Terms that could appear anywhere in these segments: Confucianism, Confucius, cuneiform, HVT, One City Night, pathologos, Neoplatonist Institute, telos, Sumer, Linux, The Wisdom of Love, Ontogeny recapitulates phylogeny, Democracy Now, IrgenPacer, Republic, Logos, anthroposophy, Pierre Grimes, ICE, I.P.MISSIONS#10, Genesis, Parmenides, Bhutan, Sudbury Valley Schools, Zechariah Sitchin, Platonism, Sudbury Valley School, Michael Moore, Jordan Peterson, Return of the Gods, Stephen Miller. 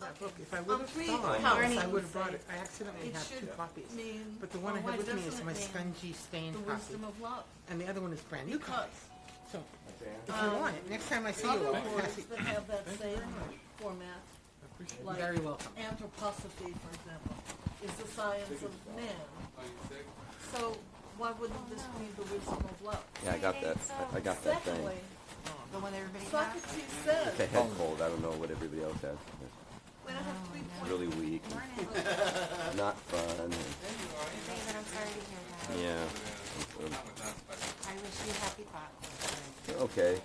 that book. If I would have thought, I would have brought it. I accidentally have two copies. But the one I have with me is my scungy stained copy. The Wisdom of Love. And the other one is brand new copy. So if you want it, next time I see you, I'll pass it. Other that have that same format. Like very welcome. Anthroposophy, for example, is the science of man. So why wouldn't this be the Wisdom of Love? Yeah, I got that. I got that thing. The one everybody Socrates has. Says. It's a head cold. I don't know what everybody else has. It's really weak. Not fun. David, I'm sorry to hear that. Yeah. I wish you happy thoughts. Okay.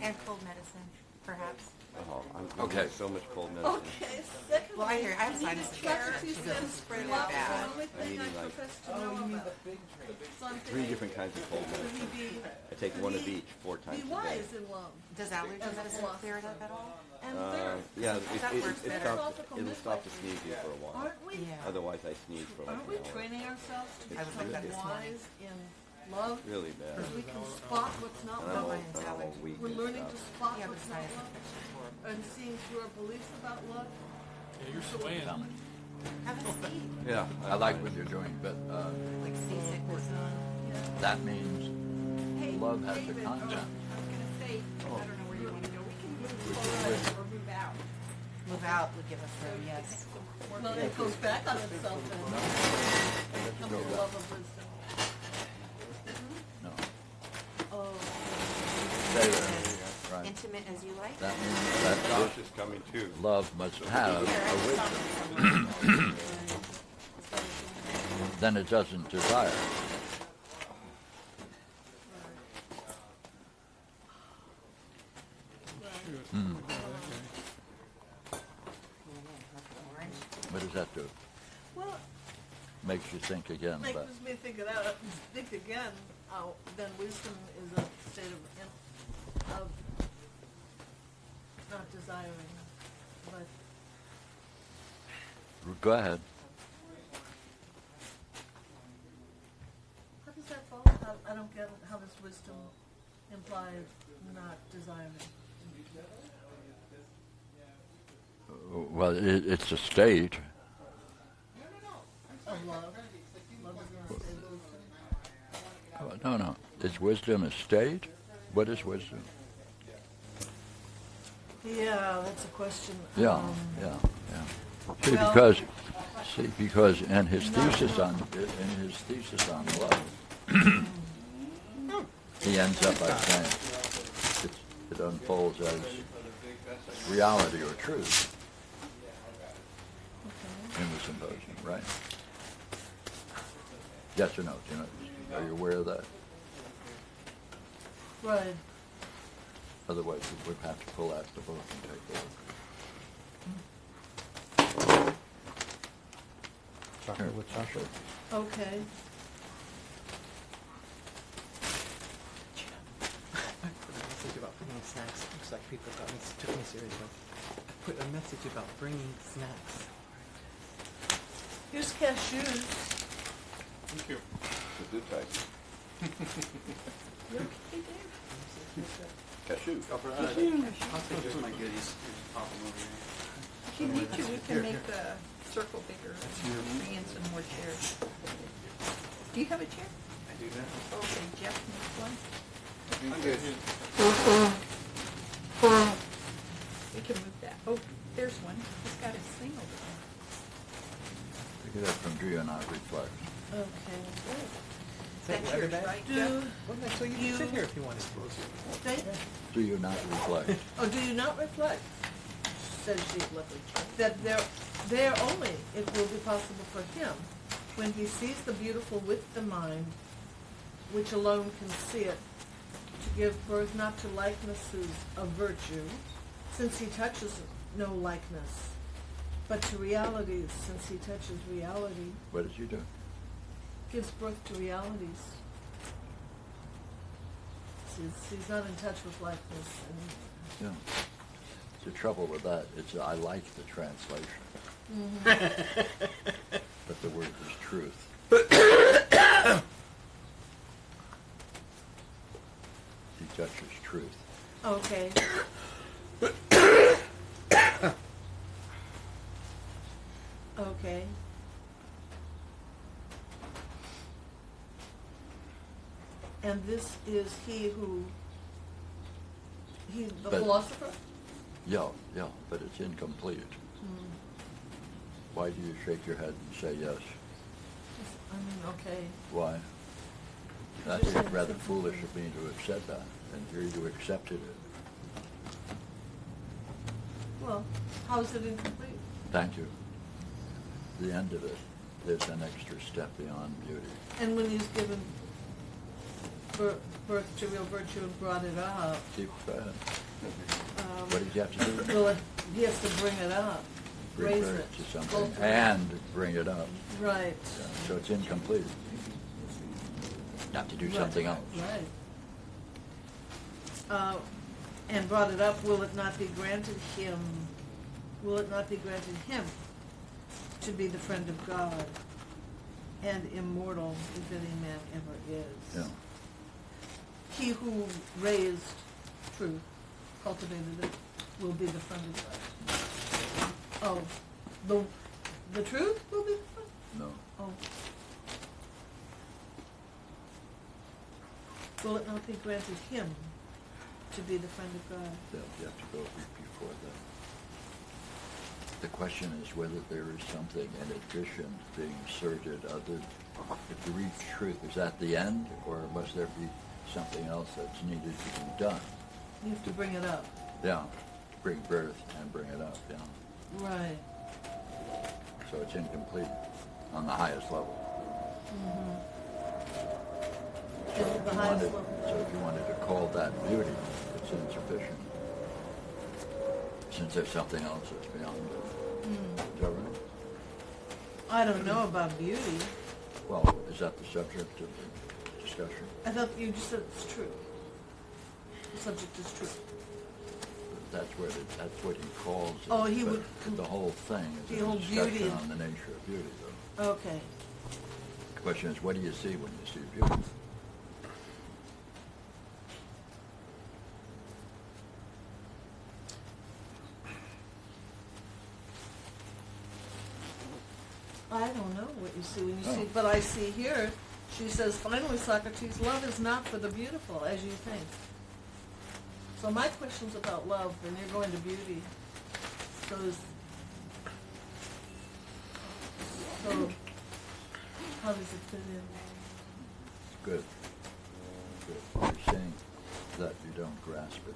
And cold medicine, perhaps. Oh, I'm okay. So much cold medicine. Okay. Secondly, well, I hear I'm sinus infection. She doesn't spread it bad. I'm eating like three different kinds of cold medicine. I take one of each 4 times a day. Does allergy medicine clear it up at all? Yeah, it'll stop the sneezing for a while. Otherwise, I sneeze for like an hour. Aren't we training ourselves to become wise in love? Really bad. Because we can spot what's not love. We're learning to spot what's not love and seeing through our beliefs about love. Yeah, you're swaying. Have a seat. Yeah, I like what you're doing, but like seasickness. That means love has the content. I was going to say, I don't know where you want to go. We can move forward or move out. Move out would give us room, yes. Well, it goes back on itself and it becomes the love of wisdom. Right. Intimate as you like. That means that God is coming too. Love must have a wisdom. Then it doesn't desire. Mm. What does that do? Well, makes you think again. Makes me think of that. Think again. Oh, then wisdom is a state of not desiring, but... Go ahead. How does that fall? I don't get how this wisdom implies not desiring. Well, it's a state. No. Of love. Love is not a state of wisdom. Oh, no, no. Is wisdom a state? What is wisdom? Yeah, that's a question. Yeah, yeah. See, well, because in his thesis on love, he ends up by saying it unfolds as reality or truth in the Symposium, right? Yes or no? Do you know? Are you aware of that? Right. Otherwise, we would have to pull out the book and take a look. Chocolate with chocolate. Okay. I put a message about bringing snacks. Looks like people took me seriously. I put a message about bringing snacks. Here's cashews. Thank you. Good types. You okay, Dave? Cashew. I'll take just my goodies. If you need to, we can make the circle bigger and bring in some more chairs. Do you have a chair? I do not. Okay, Jeff needs one. I'm good. We can move that. Oh, there's one. He's got his thing over there. Pick it up from Drew and I reflect. Okay, good. That's yours, right? So you can sit here if you want to suppose it. Do you not reflect? Oh, do you not reflect? Says she lovely. That there only it will be possible for him when he sees the beautiful with the mind, which alone can see it, to give birth not to likenesses of virtue, since he touches no likeness, but to realities, since he touches reality. What did you do? Gives birth to realities. He's not in touch with likeness. Yeah. The trouble with that is I like the translation. Mm-hmm. But the word is truth. He touches truth. Okay. Okay. And this is he's the philosopher? Yeah, yeah, but it's incomplete. Mm. Why do you shake your head and say yes? I mean, okay. Why? I think it's rather foolish of me to have said that, and here you accepted it. Well, how is it incomplete? Thank you. The end of it is an extra step beyond beauty. And when he's given birth to real virtue and brought it up. Keep quiet. What does he have to do? Well, he has to bring it up. Raise it to something and bring it up. Right. Yeah, so it's incomplete. You have to do something else. Right. And brought it up, will it not be granted him? Will it not be granted him to be the friend of God and immortal if any man ever is? Yeah. He who raised truth, cultivated it, will be the friend of God. Oh, the truth will be the friend? No. Oh. Will it not be granted him to be the friend of God? Yeah, you have to go before that. The question is whether there is something in addition being asserted other. If you reach truth, is that the end, or must there be something else that's needed to be done? You have to bring it up. Yeah, bring birth and bring it up, yeah. Right. So it's incomplete on the highest level. Mm-hmm. So if you wanted to call that beauty, it's insufficient, since there's something else that's beyond it. Mm. Is that right? I don't know about beauty. Well, is that the subject of the discussion? I thought you just said it's true. The subject is true. That's where that's what he calls it. Oh, he would. The whole thing is the whole beauty on the nature of beauty, though. Okay. The question is, what do you see when you see beauty? I don't know what you see when you see, but I see here, she says, finally, Socrates, love is not for the beautiful, as you think. So my question's about love, and you're going to beauty. So how does it fit in? Good. Good. You're saying that you don't grasp it.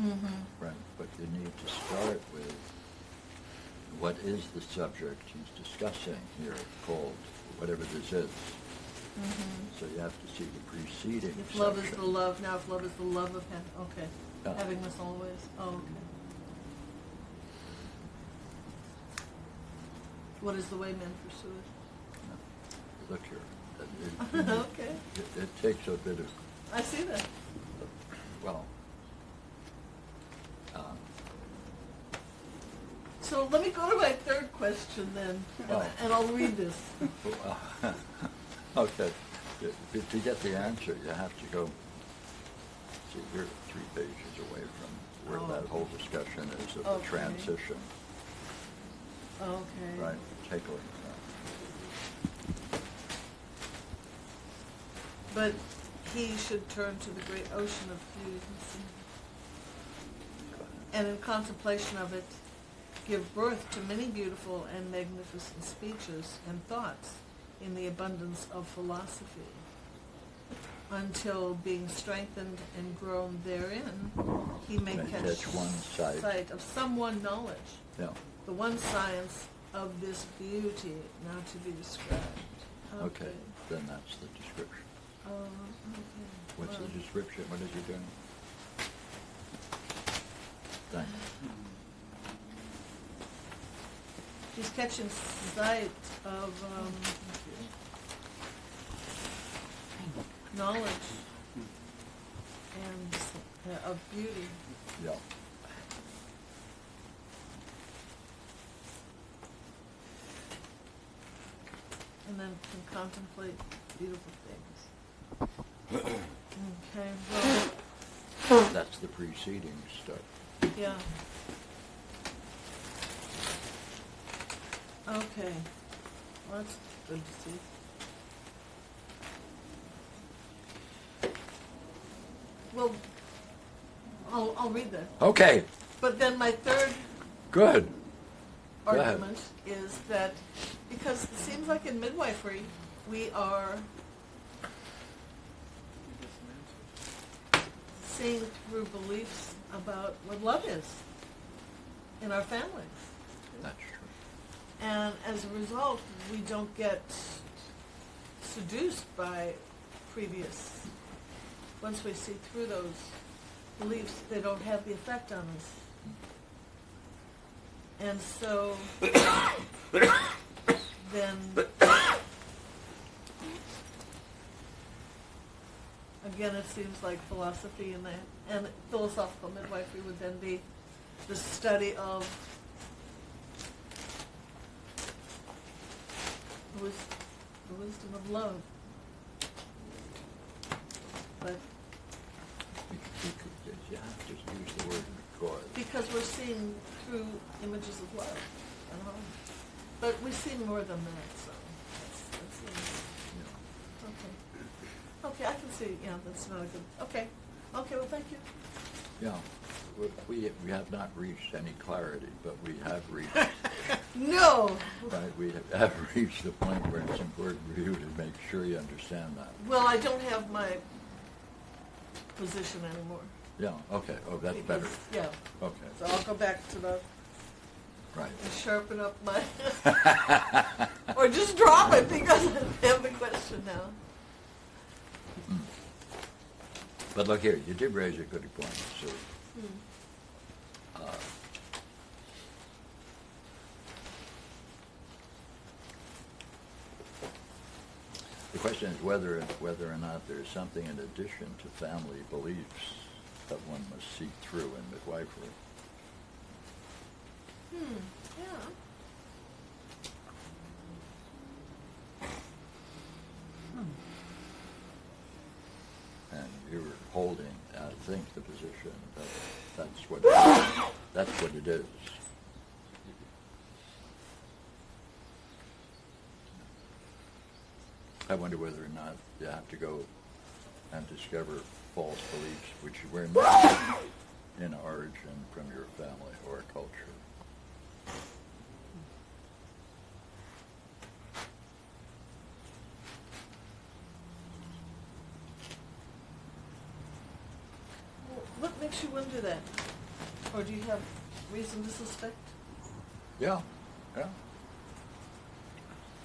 Mm-hmm. Right, but you need to start with what is the subject he's discussing here, called whatever this is. Mm-hmm. So you have to see the preceding subject. Love is the love, now if love is the love of him, okay. Yeah. Having this always, oh, okay. What is the way men pursue it? Yeah. Look here. Okay. It takes a bit of... I see that. Well... So let me go to my third question then, and I'll read this. Okay. To get the answer, you have to go. See, you're 3 pages away from where that whole discussion is of the transition. Okay. Right. Take a look at that. But he should turn to the great ocean of beauty and in contemplation of it, give birth to many beautiful and magnificent speeches and thoughts in the abundance of philosophy, until being strengthened and grown therein, he may catch one sight of some one knowledge, the one science of this beauty now to be described. Okay, then that's the description. Okay. What's the description? What is he doing? Thanks. He's catching sight of knowledge and of beauty. Yeah. And then can contemplate beautiful things. Okay. Well, that's the preceding stuff. Yeah. Okay. Well, that's good to see. Well, I'll read that. Okay. But then my third good argument is that because it seems like in midwifery we are seeing through beliefs about what love is in our families. Not true. And as a result, we don't get seduced by previous. Once we see through those beliefs, they don't have the effect on us. And so then again, it seems like philosophy and that, and philosophical midwifery would then be the study of the wisdom of love. But you have to use the word because we're seeing through images of love at home. But we see more than that, so that's okay. Okay, I can see, yeah, that's not a good, okay. Okay, well, thank you. Yeah, we have not reached any clarity, but we have reached. No! Right, we have reached the point where it's important for you to make sure you understand that. Well, I don't have my position anymore. Yeah, okay. Oh, that's better. Yeah. Okay. So I'll go back to the... Right. And sharpen up my... or just drop it because I have the question now. Mm. But look here, you did raise a good point, Sue. Mm. The question is whether or not there is something in addition to family beliefs that one must see through in midwifery. Hmm, yeah. Hmm. And you're holding, I think, the position that that's what it is. I wonder whether or not you have to go and discover false beliefs which were not in origin from your family or culture. Well, what makes you wonder that? Or do you have reason to suspect? Yeah, yeah.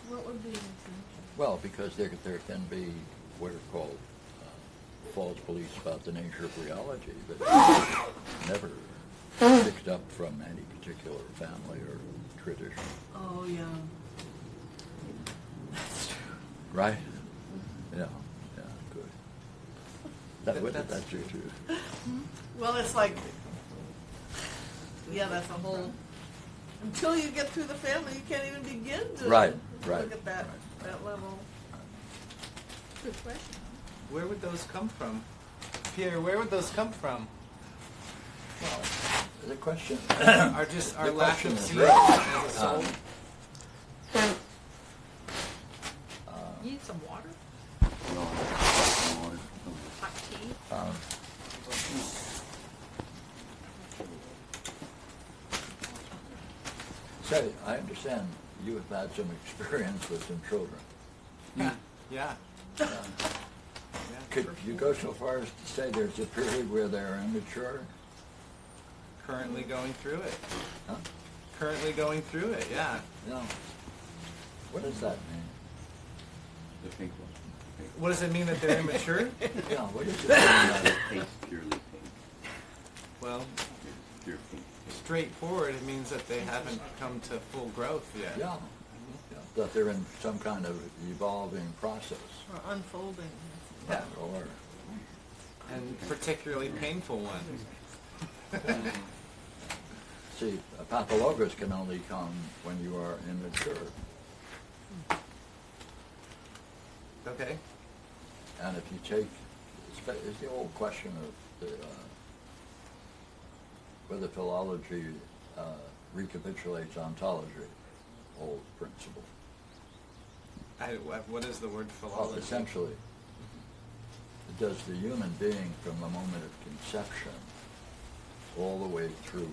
What would be the reason? Well, because there can be what are called false beliefs about the nature of reality that never picked up from any particular family or tradition. Oh, yeah. That's true. Right? Yeah. Yeah, good. That's true, too. Well, it's like, yeah, that's a whole, until you get through the family, you can't even begin to look at that, that level. Good question. Where would those come from? Pierre, where would those come from? Well, the question... our lack of zeal as a soul? You need some water? No, water. Hot tea? So, I understand you have had some experience with some children. Yeah. Yeah. Could you go so far as to say there's a period where they're immature? Currently going through it. Huh? Currently going through it, yeah. No. What does that mean? The pink one. The pink one. What does it mean that they're immature? Yeah, what does it mean about it? Pink, purely pink. Well, pure pink. Straightforward, it means that they haven't come to full growth yet. Yeah. Yeah. That they're in some kind of evolving process. Or unfolding. Yeah. And particularly painful one. See, a pathologos can only come when you are immature. Okay. And if you take, it's the old question of the, whether philology recapitulates ontology. old principle. What is the word philology? Well, essentially, it does the human being from the moment of conception all the way through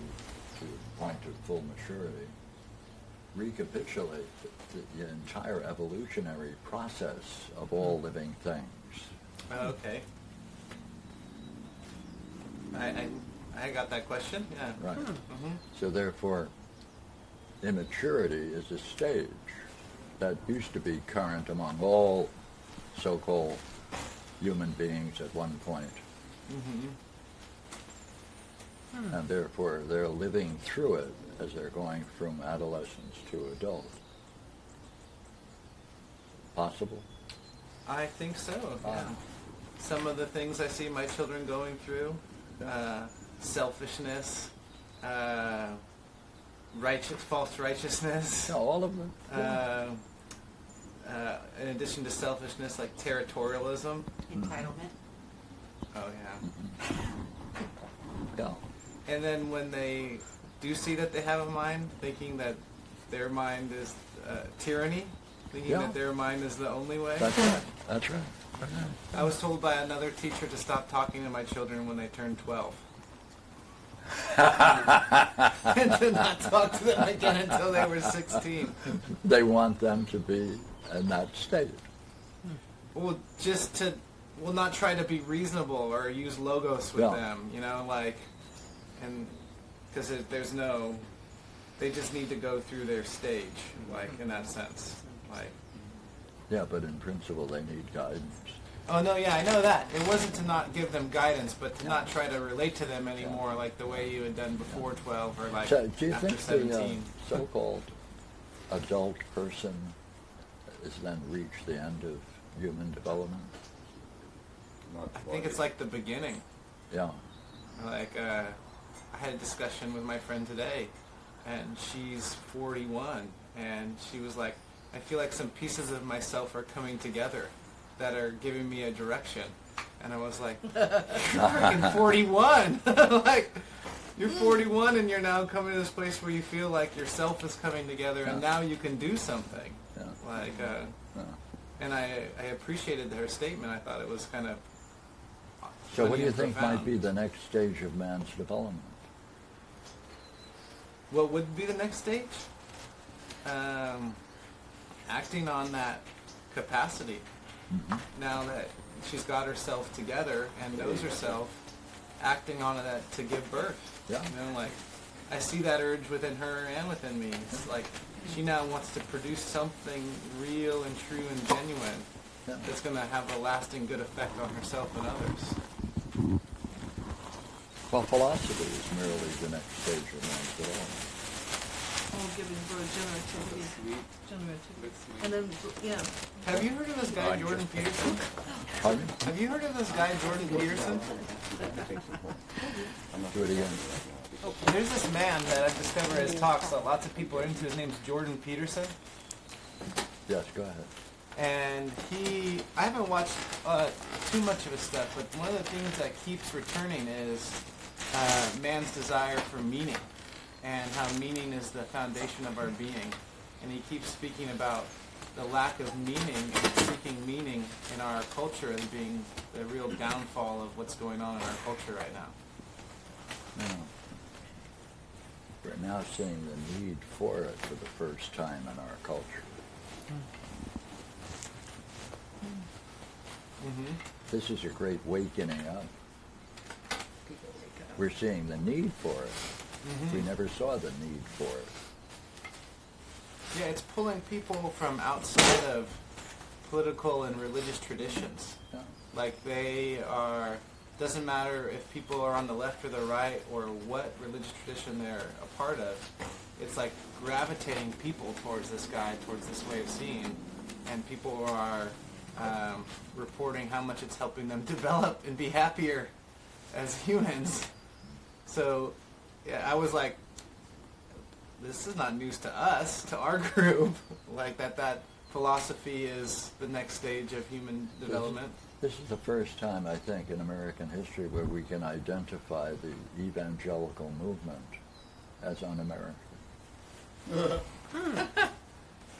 to the point of full maturity, recapitulate the entire evolutionary process of all living things. Okay. I got that question. Yeah. Right. Mm-hmm. So therefore, immaturity is a stage that used to be current among all so-called human beings at one point. Mm-hmm. And therefore, they're living through it as they're going from adolescence to adult. Possible? I think so, yeah. Some of the things I see my children going through, selfishness, false righteousness. No, all of them. Yeah. In addition to selfishness, like territorialism. Entitlement. Oh, yeah. Yeah. And then when they do see that they have a mind, thinking that their mind is tyranny, thinking that their mind is the only way. That's right. That's right. I was told by another teacher to stop talking to my children when they turned 12. And to not talk to them again until they were 16. They want them to be in that state. Well, just to... Will not try to be reasonable or use logos with them, you know, like, and because there's no, they just need to go through their stage, like, in that sense, like. Yeah, but in principle, they need guidance. Oh no, yeah, I know that. It wasn't to not give them guidance, but to not try to relate to them anymore, like the way you had done before 12 or like so, do you after think 17. The so-called adult person has then reached the end of human development? I think it's like the beginning. Yeah. Like, I had a discussion with my friend today, and she's 41, and she was like, I feel like some pieces of myself are coming together that are giving me a direction. And I was like, you're freaking 41! Like, you're 41, and you're now coming to this place where you feel like yourself is coming together, and now you can do something. Yeah. Like, and I appreciated her statement. I thought it was kind of... So what do you think might be the next stage of man's development? What would be the next stage? Acting on that capacity. Mm-hmm. Now that she's got herself together and knows herself, acting on that to give birth. Yeah. You know, like, I see that urge within her and within me. It's like she now wants to produce something real and true and genuine that's going to have a lasting good effect on herself and others. Well, philosophy is merely the next stage of man's development. All given for generativity. And then, Have you heard of this guy, Jordan Peterson? Pardon? Have you heard of this guy, Jordan Peterson? Do it again. There's this man that I've discovered his talks that lots of people are into. His name's Jordan Peterson. Yes, go ahead. And he, I haven't watched too much of his stuff, but one of the things that keeps returning is man's desire for meaning and how meaning is the foundation of our being. And he keeps speaking about the lack of meaning and seeking meaning in our culture as being the real downfall of what's going on in our culture right now. Yeah. We're now seeing the need for it for the first time in our culture. Mm-hmm. This is a great wakening up. We're seeing the need for it. Mm-hmm. We never saw the need for it. Yeah, it's pulling people from outside of political and religious traditions. Yeah. Like they are... Doesn't matter if people are on the left or the right or what religious tradition they're a part of. It's like gravitating people towards this guy, towards this way of seeing, and people are reporting how much it's helping them develop and be happier as humans. So, yeah, I was like, this is not news to us, to our group, like that philosophy is the next stage of human development. This is the first time, I think, in American history where we can identify the evangelical movement as un-American.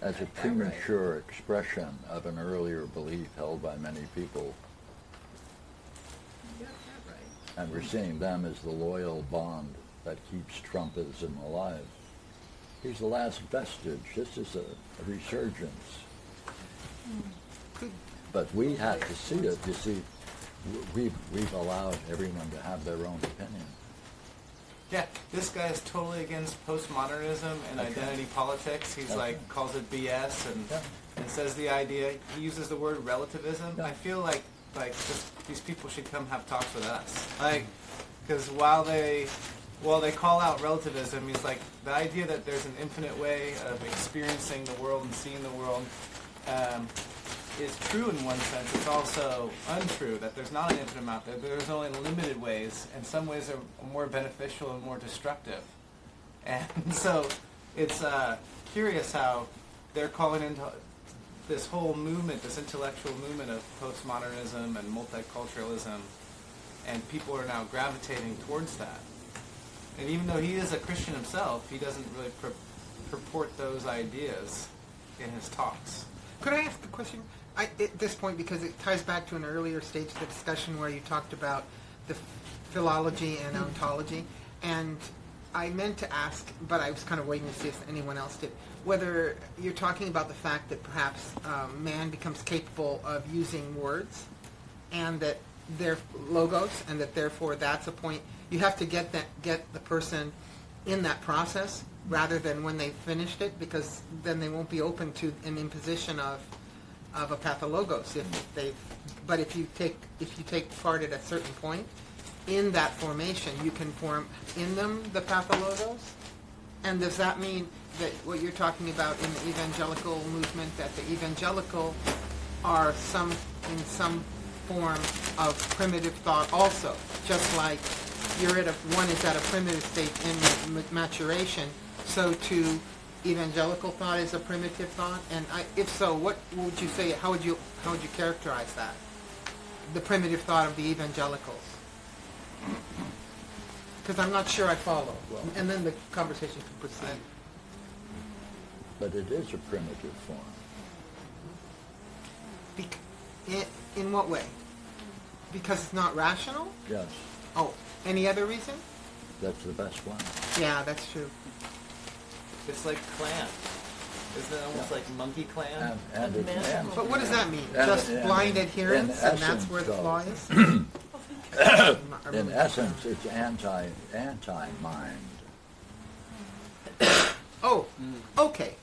as a premature expression of an earlier belief held by many people. You got that right. And we're seeing them as the loyal bond that keeps Trumpism alive. He's the last vestige. This is a resurgence. But we have to see it. You see, we've allowed everyone to have their own opinion. Yeah, this guy is totally against postmodernism and identity politics. He's like, calls it BS and says the idea, he uses the word relativism. I feel like just, these people should come have talks with us. Like, because while they call out relativism, he's like, the idea that there's an infinite way of experiencing the world and seeing the world is true in one sense. It's also untrue that there's not an infinite amount there. There's only limited ways, and some ways are more beneficial and more destructive. And so it's curious how they're calling into this whole movement, this intellectual movement of postmodernism and multiculturalism, and people are now gravitating towards that. And even though he is a Christian himself, he doesn't really purport those ideas in his talks. Could I ask a question at this point, because it ties back to an earlier stage of the discussion where you talked about the philology and ontology, and I meant to ask, but I was kind of waiting to see if anyone else did, whether you're talking about the fact that perhaps man becomes capable of using words, and that they're logos, and that therefore that's a point. You have to get the person in that process rather than when they finished it, because then they won't be open to an imposition of a pathologos. But if you take part at a certain point in that formation, you can form in them the pathologos. And does that mean that what you're talking about in the evangelical movement, that the evangelical are in some form of primitive thought also, just like one is at a primitive state in maturation, so too evangelical thought is a primitive thought? And if so, what would you say, how would you characterize that, the primitive thought of the evangelicals? Because I'm not sure I follow. Well, and then the conversation can proceed. But it is a primitive form. In what way? Because it's not rational? Yes. Oh, any other reason? That's the best one. Yeah, that's true. It's like clan. Isn't it almost like monkey clan? And but what does that mean? Just blind adherence, and that's where the flaw is? In essence, it's anti-mind. Oh, okay.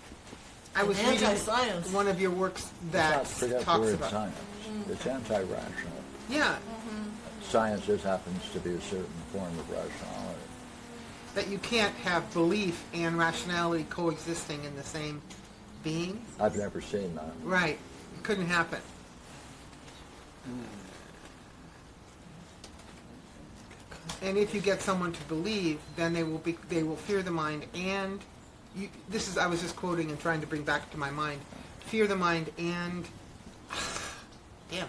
I was reading one of your works that talks about science. It's anti-rational. Yeah. Science just happens to be a certain form of rationality. That you can't have belief and rationality coexisting in the same being? I've never seen that. Right. It couldn't happen. And if you get someone to believe, then they will fear the mind and... I was just quoting and trying to bring back to my mind. Fear the mind and... Damn it.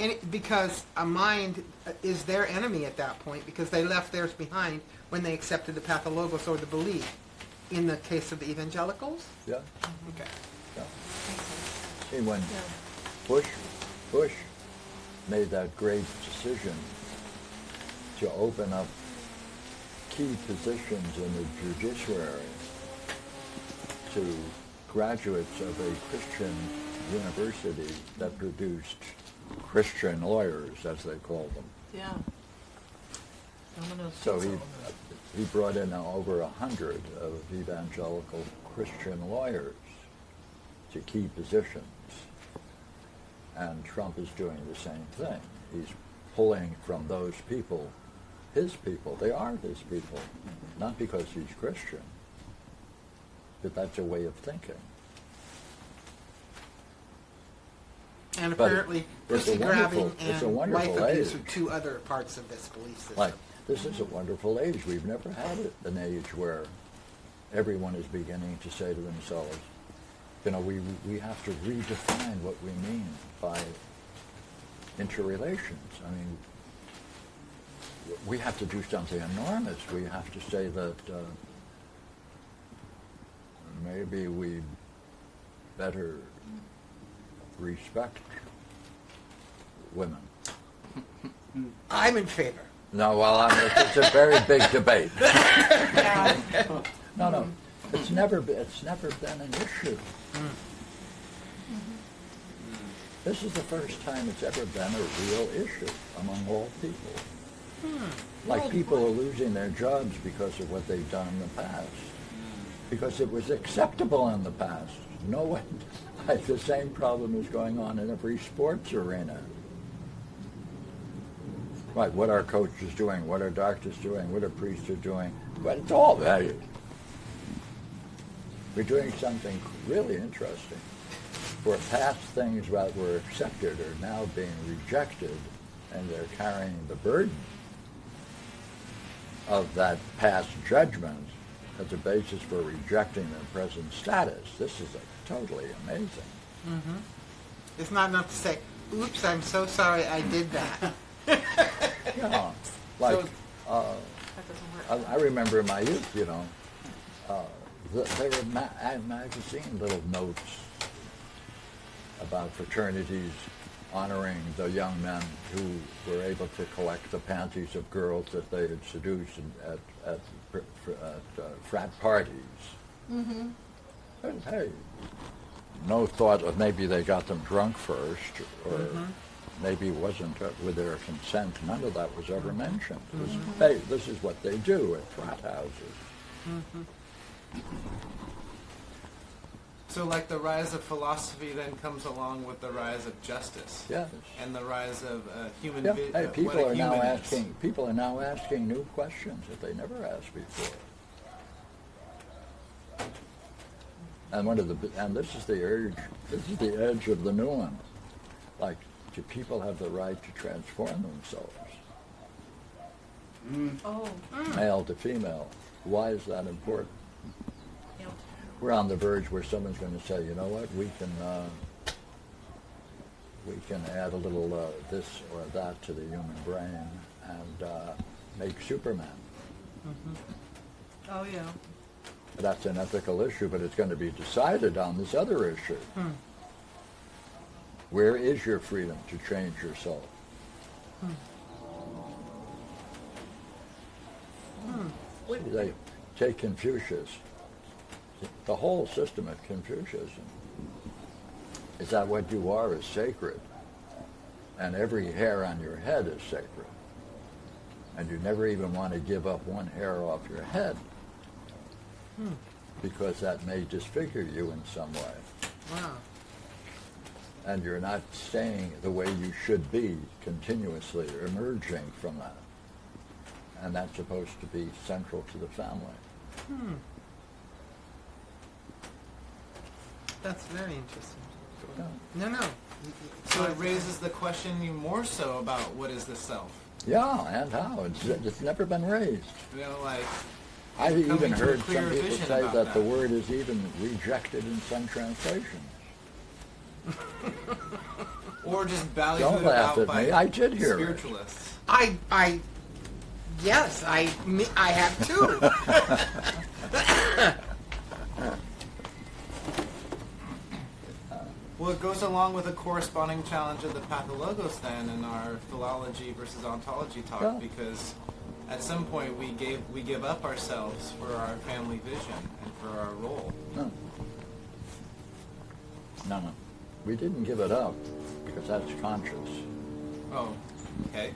And because a mind is their enemy at that point, because they left theirs behind when they accepted the pathologos or the belief. In the case of the evangelicals? Yeah. Okay. Yeah. See, when Bush made that great decision to open up key positions in the judiciary to graduates of a Christian university that produced Christian lawyers, as they call them. Yeah. So he brought in over 100 of evangelical Christian lawyers to key positions. And Trump is doing the same thing. He's pulling from those people, his people. They are his people, not because he's Christian, but that's a way of thinking. And apparently, pussy grabbing and wife abuse are two other parts of this belief system. Like, this is a wonderful age. We've never had an age where everyone is beginning to say to themselves, you know, we have to redefine what we mean by interrelations. I mean, we have to do something enormous. We have to say that maybe we better respect women. I'm in favor. No, well, it's a very big debate. No, no, it's never been an issue. This is the first time it's ever been a real issue among all people. Like people are losing their jobs because of what they've done in the past. Because it was acceptable in the past. No one, the same problem is going on in every sports arena. Right, what are coaches doing? What are doctors doing? What are priests doing? But it's all valued. We're doing something really interesting. Where past things that were accepted are now being rejected, and they're carrying the burden of that past judgment as a basis for rejecting their present status. This is totally amazing. Mm-hmm. It's not enough to say, oops, I'm so sorry I did that. Yeah, like, I remember in my youth, you know, there were magazine little notes about fraternities honoring the young men who were able to collect the panties of girls that they had seduced at frat parties. Mm-hmm. And hey, no thought of maybe they got them drunk first, or mm-hmm. maybe it wasn't with their consent. None of that was ever mentioned. It was, mm-hmm. hey, this is what they do at frat houses. Mm-hmm. So like the rise of philosophy then comes along with the rise of justice. Yes. And the rise of human vision. Hey, people are now asking new questions that they never asked before. And this is the edge of the new one. Like, do people have the right to transform themselves? Mm. Oh. Mm. Male to female. Why is that important? We're on the verge where someone's going to say, you know what, we can add a little this or that to the human brain and make Superman. Mm-hmm. Oh, yeah. That's an ethical issue, but it's going to be decided on this other issue. Hmm. Where is your freedom to change yourself? Hmm. Hmm. They take Confucius. The whole system of Confucianism is that what you are is sacred, and every hair on your head is sacred, and you never even want to give up one hair off your head because that may disfigure you in some way. Wow. And you're not staying the way you should be continuously, or emerging from that, and that's supposed to be central to the family. Hmm. That's very interesting. No, no. So it raises the question more so about what is the self. Yeah, and how. It's never been raised. You know, like, I've even heard some people say that the word is even rejected in some translations. Or just valued out by spiritualists. Don't laugh at me. I did hear it. I have too. Well, it goes along with a corresponding challenge of the pathologos then in our philology versus ontology talk, yeah. Because at some point we give up ourselves for our family vision and for our role. No. No, no. We didn't give it up because that's conscious. Oh, okay.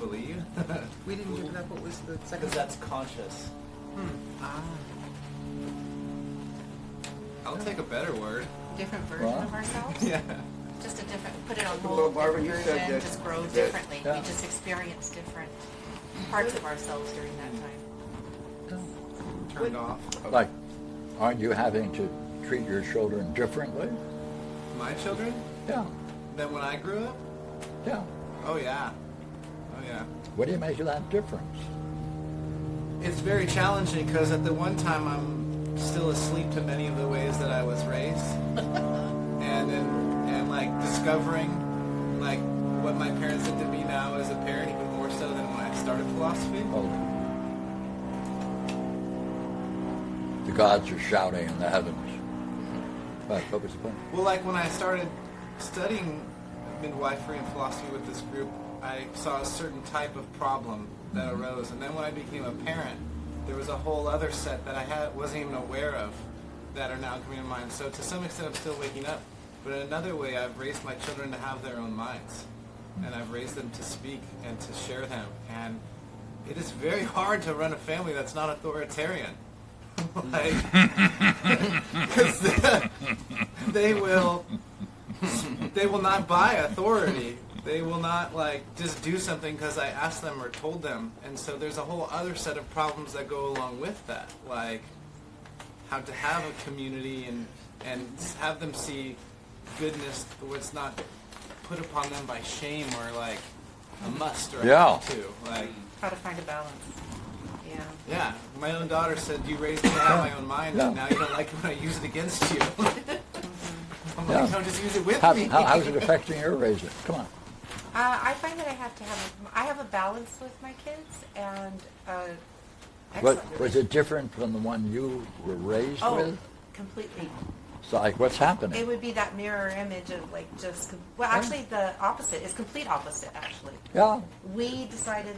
Believe? We didn't give it up. What was the second? Because that's conscious. Hmm. Ah. I'll take a better word. Different version of ourselves? Yeah. Just a different, put it on hold, different version, that, just grow differently. Yeah. We just experience different parts of ourselves during that time. Oh. Turned off. Okay. Like, aren't you having to treat your children differently? My children? Yeah. Than when I grew up? Yeah. Oh, yeah. Oh, yeah. What do you make of that difference? It's very challenging because at the one time I'm still asleep to many of the ways that I was raised, and like discovering like what my parents did to me now as a parent, even more so than when I started philosophy. Oh. The gods are shouting in the heavens. Right, what was the point? Well, like when I started studying midwifery and philosophy with this group, I saw a certain type of problem that arose, and then when I became a parent, there was a whole other set that I wasn't even aware of that are now coming to mind. So to some extent, I'm still waking up, but in another way, I've raised my children to have their own minds, and I've raised them to speak and to share them, and it is very hard to run a family that's not authoritarian. Like, because they will not buy authority. They will not, like, just do something because I asked them or told them. And so there's a whole other set of problems that go along with that, like how to have a community and have them see goodness, what's not put upon them by shame or, like, a must or yeah. a like how to find a balance. Yeah. Yeah. My own daughter said, you raised me to have my own mind, yeah. and now you don't like it when I use it against you. I'm yeah. like, no, just use it with me. How is it affecting your raising? Come on. I find that I have to have, I have a balance with my kids, and what, was it different from the one you were raised with? Oh, completely. So, like, what's happening? It would be that mirror image of, like, just, well, actually, the opposite. It's complete opposite, actually. Yeah. We decided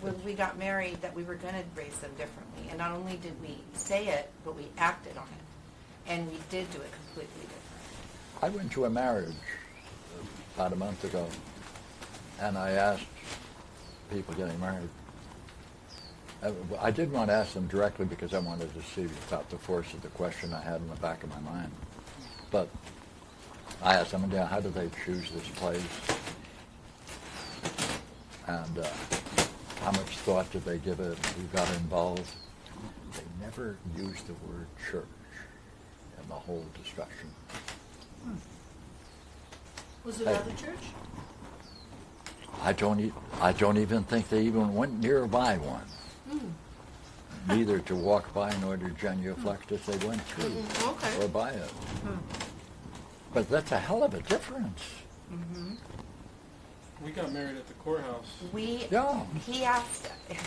when we got married that we were going to raise them differently. And not only did we say it, but we acted on it. And we did do it completely different. I went to a marriage about a month ago, and I asked people getting married. I didn't want to ask them directly because I wanted to see about the force of the question I had in the back of my mind. But I asked them, yeah, how do they choose this place? And how much thought did they give it? Who got involved? They never used the word church in the whole discussion. Hmm. Was it at the church? I don't even think they even went nearby one. Neither to walk by nor to genuflect if they went through or by it. But that's a hell of a difference. Mm-hmm. We got married at the courthouse. He asked. Yeah.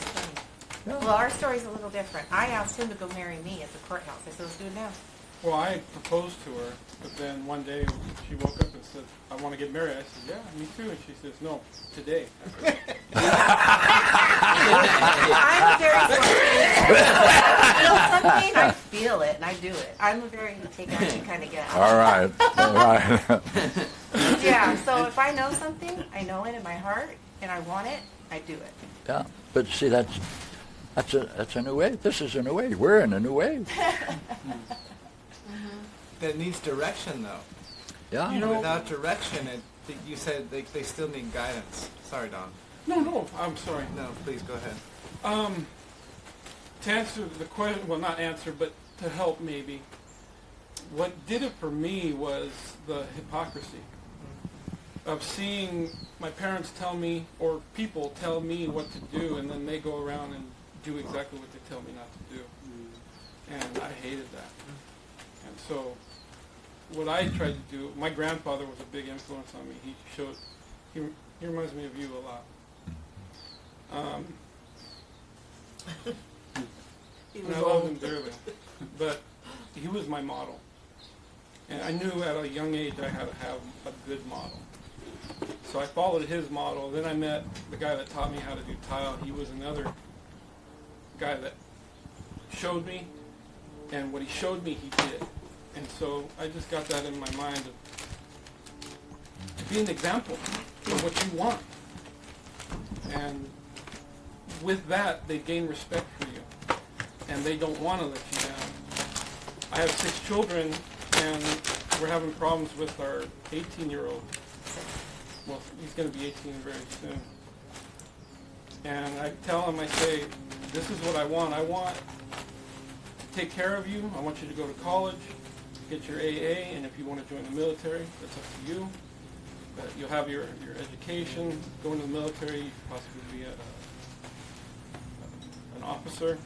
Well, our story's a little different. I asked him to go marry me at the courthouse. I said, let's do it now. Well, I had proposed to her, but then one day she woke up and said, I want to get married. I said, yeah, me too. And she says, no, today. I'm very I feel it, and I do it. I'm a very take action kind of guy. All right. All right. Yeah, so if I know something, I know it in my heart, and I want it, I do it. Yeah, but see, that's a new age. This is a new age. We're in a new age. That needs direction, though. Yeah. You know, without direction, you said they still need guidance. Sorry, Don. No, I'm sorry. No, please go ahead. To answer the question, well, not answer, but to help maybe. What did it for me was the hypocrisy of seeing my parents tell me or people tell me what to do, and then they go around and do exactly what they tell me not to do, and I hated that. And so, what I tried to do, my grandfather was a big influence on me. He reminds me of you a lot. And I love him dearly, but he was my model. And I knew at a young age I had to have a good model. So I followed his model. Then I met the guy that taught me how to do tile. He was another guy that showed me, and what he showed me, he did. And so I just got that in my mind to be an example of what you want. And with that, they gain respect for you, and they don't want to let you down. I have 6 children, and we're having problems with our 18-year-old. Well, he's going to be 18 very soon. And I tell him, I say, this is what I want. I want to take care of you. I want you to go to college, get your AA, and if you want to join the military, that's up to you. But you'll have your education, go into the military, you could possibly be an officer.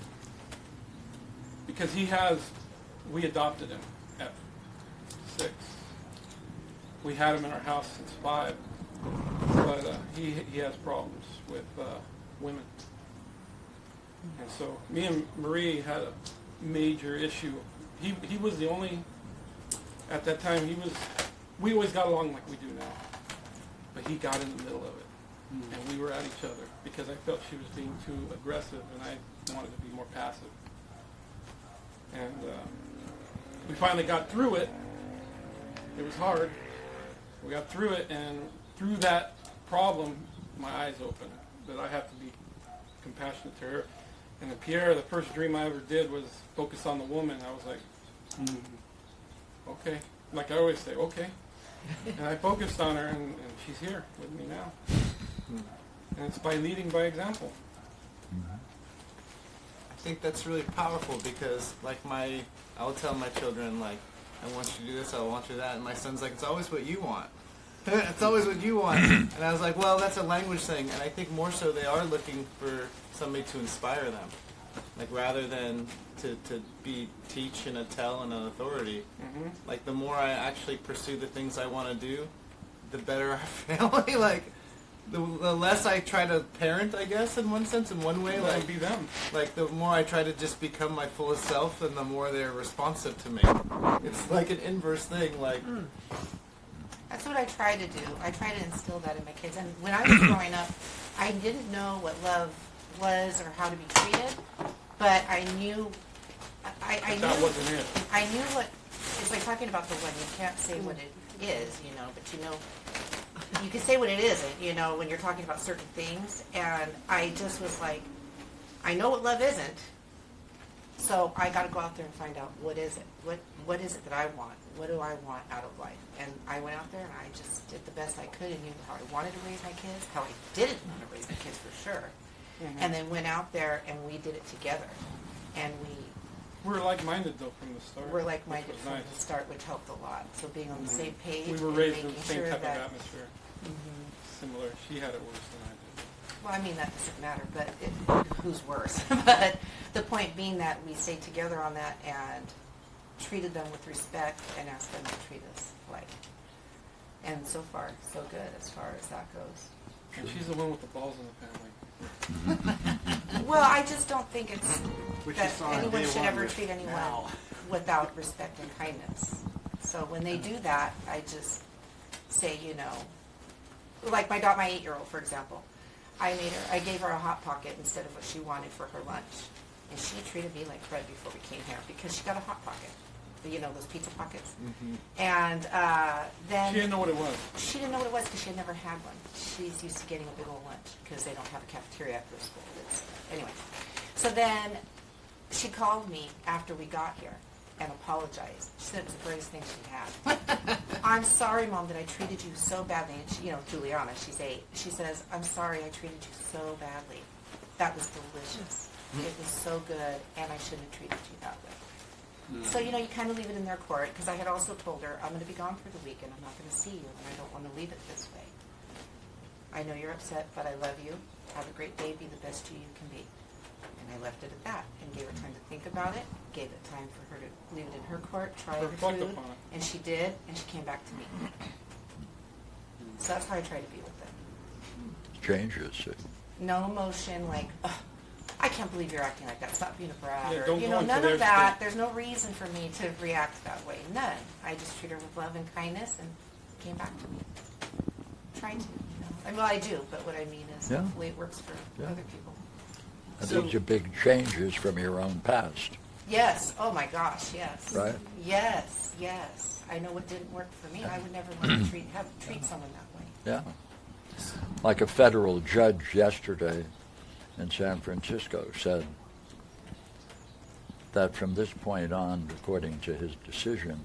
Because we adopted him at 6. We had him in our house since 5, but he has problems with women. And so me and Marie had a major issue. He was the only, at that time, we always got along like we do now, but he got in the middle of it. Mm. And we were at each other because I felt she was being too aggressive and I wanted to be more passive. And we finally got through it. It was hard. We got through it, and through that problem, my eyes opened that I have to be compassionate to her. And in Pierre, the first dream I ever did was focus on the woman. I was like, okay. Like I always say, okay. And I focused on her, and she's here with me now. And it's by leading by example. I think that's really powerful because, like, I'll tell my children, like, I want you to do this, I want you to that, and my son's like, it's always what you want. It's always what you want. And I was like, well, that's a language thing, and I think more so they are looking for somebody to inspire them, like rather than to be teach and a tell and an authority. Mm-hmm. Like the more I actually pursue the things I want to do, the better our family. Like the less I try to parent, I guess, in one sense, in one way, like be them. Like the more I try to just become my fullest self, and the more they're responsive to me. It's like an inverse thing. Like. Mm. That's what I try to do. I try to instill that in my kids. And when I was growing up, I didn't know what love was or how to be treated, but I knew. I that knew, wasn't it. I knew what. It's like talking about the one. You can't say what it is, you know, but you know. You can say what it isn't, you know, when you're talking about certain things. And I just was like, I know what love isn't, so I got to go out there and find out what is it. What is it that I want? What do I want out of life? And I went out there and I just did the best I could and knew how I wanted to raise my kids, how I didn't want to raise my kids for sure. Mm-hmm. And then went out there and we did it together. And we were like-minded, though, from the start. We're like-minded from the start, which helped a lot. So being on the same page. We were raised in the same type of atmosphere. Mm-hmm. Similar. She had it worse than I did. Well, I mean, that doesn't matter, but who's worse? But the point being that we stayed together on that and treated them with respect and asked them to treat us like. And so far, so good as far as that goes. And she's the one with the balls in the family. Well, I just don't think it's that anyone should ever treat anyone without respect and kindness. So when they do that, I just say, you know, like my 8-year-old, for example, I gave her a Hot Pocket instead of what she wanted for her lunch, and she treated me like crud before we came here because she got a Hot Pocket. You know, those pizza pockets. Mm-hmm. And then... She didn't know what it was. She didn't know what it was because she had never had one. She's used to getting a big old lunch because they don't have a cafeteria after school. Anyway. So then she called me after we got here and apologized. She said it was the greatest thing she had. I'm sorry, Mom, that I treated you so badly. And she, you know, Juliana, she's 8. She says, I'm sorry I treated you so badly. That was delicious. Mm-hmm. It was so good, and I shouldn't have treated you that way. So, you know, you kind of leave it in their court, because I had also told her, I'm going to be gone for the weekend, I'm not going to see you, and I don't want to leave it this way. I know you're upset, but I love you. Have a great day, be the best you can be. And I left it at that, and gave her time to think about it, gave it time for her to leave it in her court, try her food, and she did, and she came back to me. So that's how I try to be with them. Changes. No emotion, like, ugh. I can't believe you're acting like that. Stop being a brat. Yeah, you know, none of that. There's no reason for me to react that way. None. I just treat her with love and kindness, and it came back to me. Trying to, you know. I mean, well, I do, but what I mean is hopefully it works for other people. And so, these are big changes from your own past. Yes. Oh, my gosh, yes. Right? Yes, yes. I know it didn't work for me. Yeah. I would never want to treat someone that way. Yeah. Like a federal judge yesterday in San Francisco said that from this point on, according to his decision,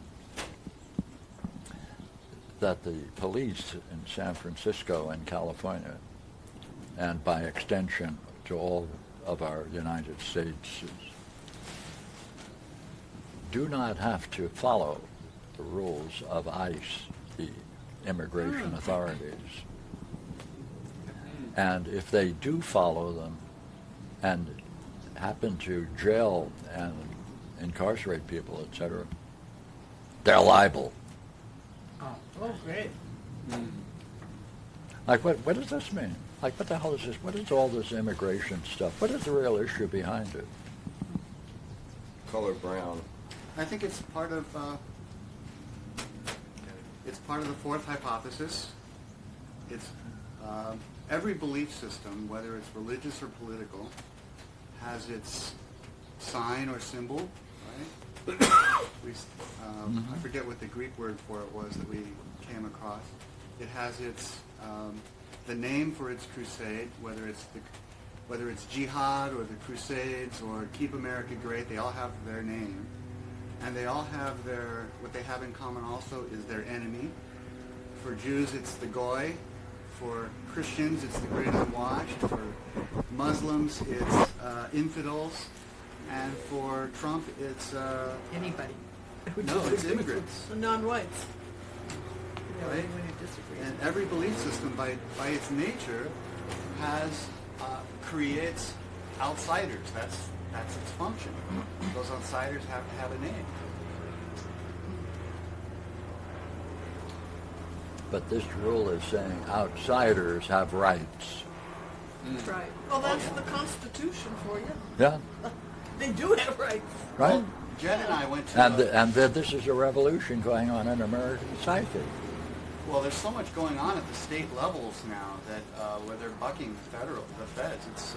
that the police in San Francisco and California, and by extension to all of our United States, do not have to follow the rules of ICE, the immigration authorities. And if they do follow them and happen to jail and incarcerate people, etc., they're liable. Oh, great. Mm. Like, what does this mean? Like, what the hell is this? What is all this immigration stuff? What is the real issue behind it? color brown? I think it's part of the fourth hypothesis. It's every belief system, whether it's religious or political, has its sign or symbol, right? I forget what the Greek word for it was that we came across. It has its the name for its crusade, whether it's the jihad or the crusades or Keep America Great. They all have their name, and they all have their what they have in common also is their enemy. For Jews, it's the Goy. For Christians, it's the Great Unwashed. For Muslims, it's infidels, and for Trump, it's anybody. No, it's immigrants, non-whites. Right? And every belief system, by its nature, has creates outsiders. That's its function. Those outsiders have to have a name. But this rule is saying outsiders have rights. That's right. Well, that's the Constitution for you. Yeah. They do have rights. Right. Well, Jen and I went to... this is a revolution going on in American psyche. Well, there's so much going on at the state levels now that where they're bucking the feds. It's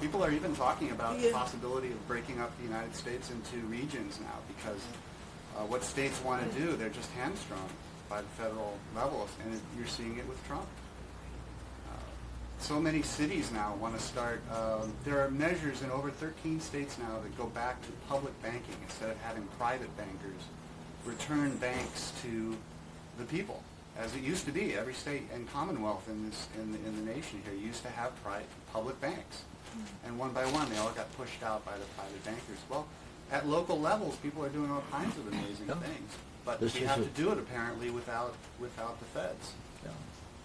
people are even talking about the possibility of breaking up the United States into regions now because what states want to do, they're just hamstrung by the federal levels, and you're seeing it with Trump. So many cities now want to start. There are measures in over 13 states now that go back to public banking instead of having private bankers return banks to the people. As it used to be, every state and commonwealth in the nation here used to have public banks. And one by one, they all got pushed out by the private bankers. Well, at local levels, people are doing all kinds of amazing things. But we have to do it, apparently, without the feds. Yeah.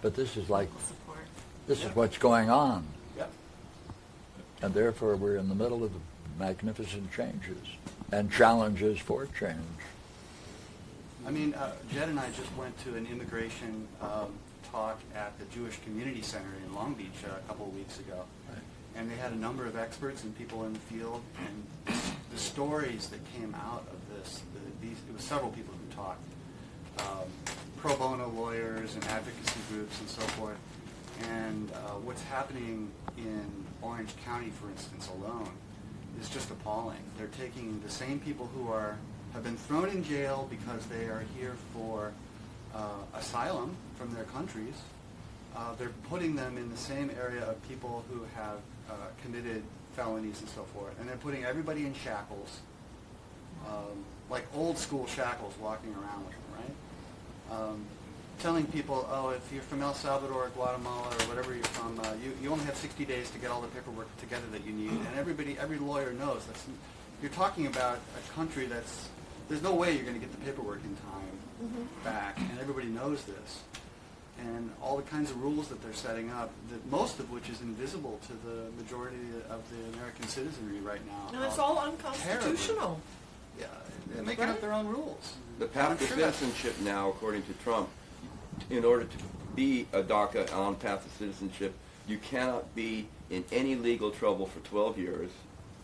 But this is like, this is what's going on. Yep. And therefore, we're in the middle of magnificent changes and challenges for change. I mean, Jed and I just went to an immigration talk at the Jewish Community Center in Long Beach a couple of weeks ago. Right. And they had a number of experts and people in the field, and the stories that came out of this, it was several people who talked, pro bono lawyers and advocacy groups and so forth, and what's happening in Orange County, for instance, alone, is just appalling. They're taking the same people who have been thrown in jail because they are here for asylum from their countries. They're putting them in the same area of people who have committed felonies and so forth, and they're putting everybody in shackles, like old school shackles, walking around with them, right? Telling people, oh, if you're from El Salvador or Guatemala or whatever you're from, you only have 60 days to get all the paperwork together that you need, and every lawyer knows that's. You're talking about a country that's, there's no way you're going to get the paperwork in time back, and everybody knows this. And all the kinds of rules that they're setting up, that most of which is invisible to the majority of the American citizenry right now. No, it's all unconstitutional. Yeah, they're making up their own rules. The path to citizenship now, according to Trump, in order to be a DACA on path to citizenship, you cannot be in any legal trouble for 12 years,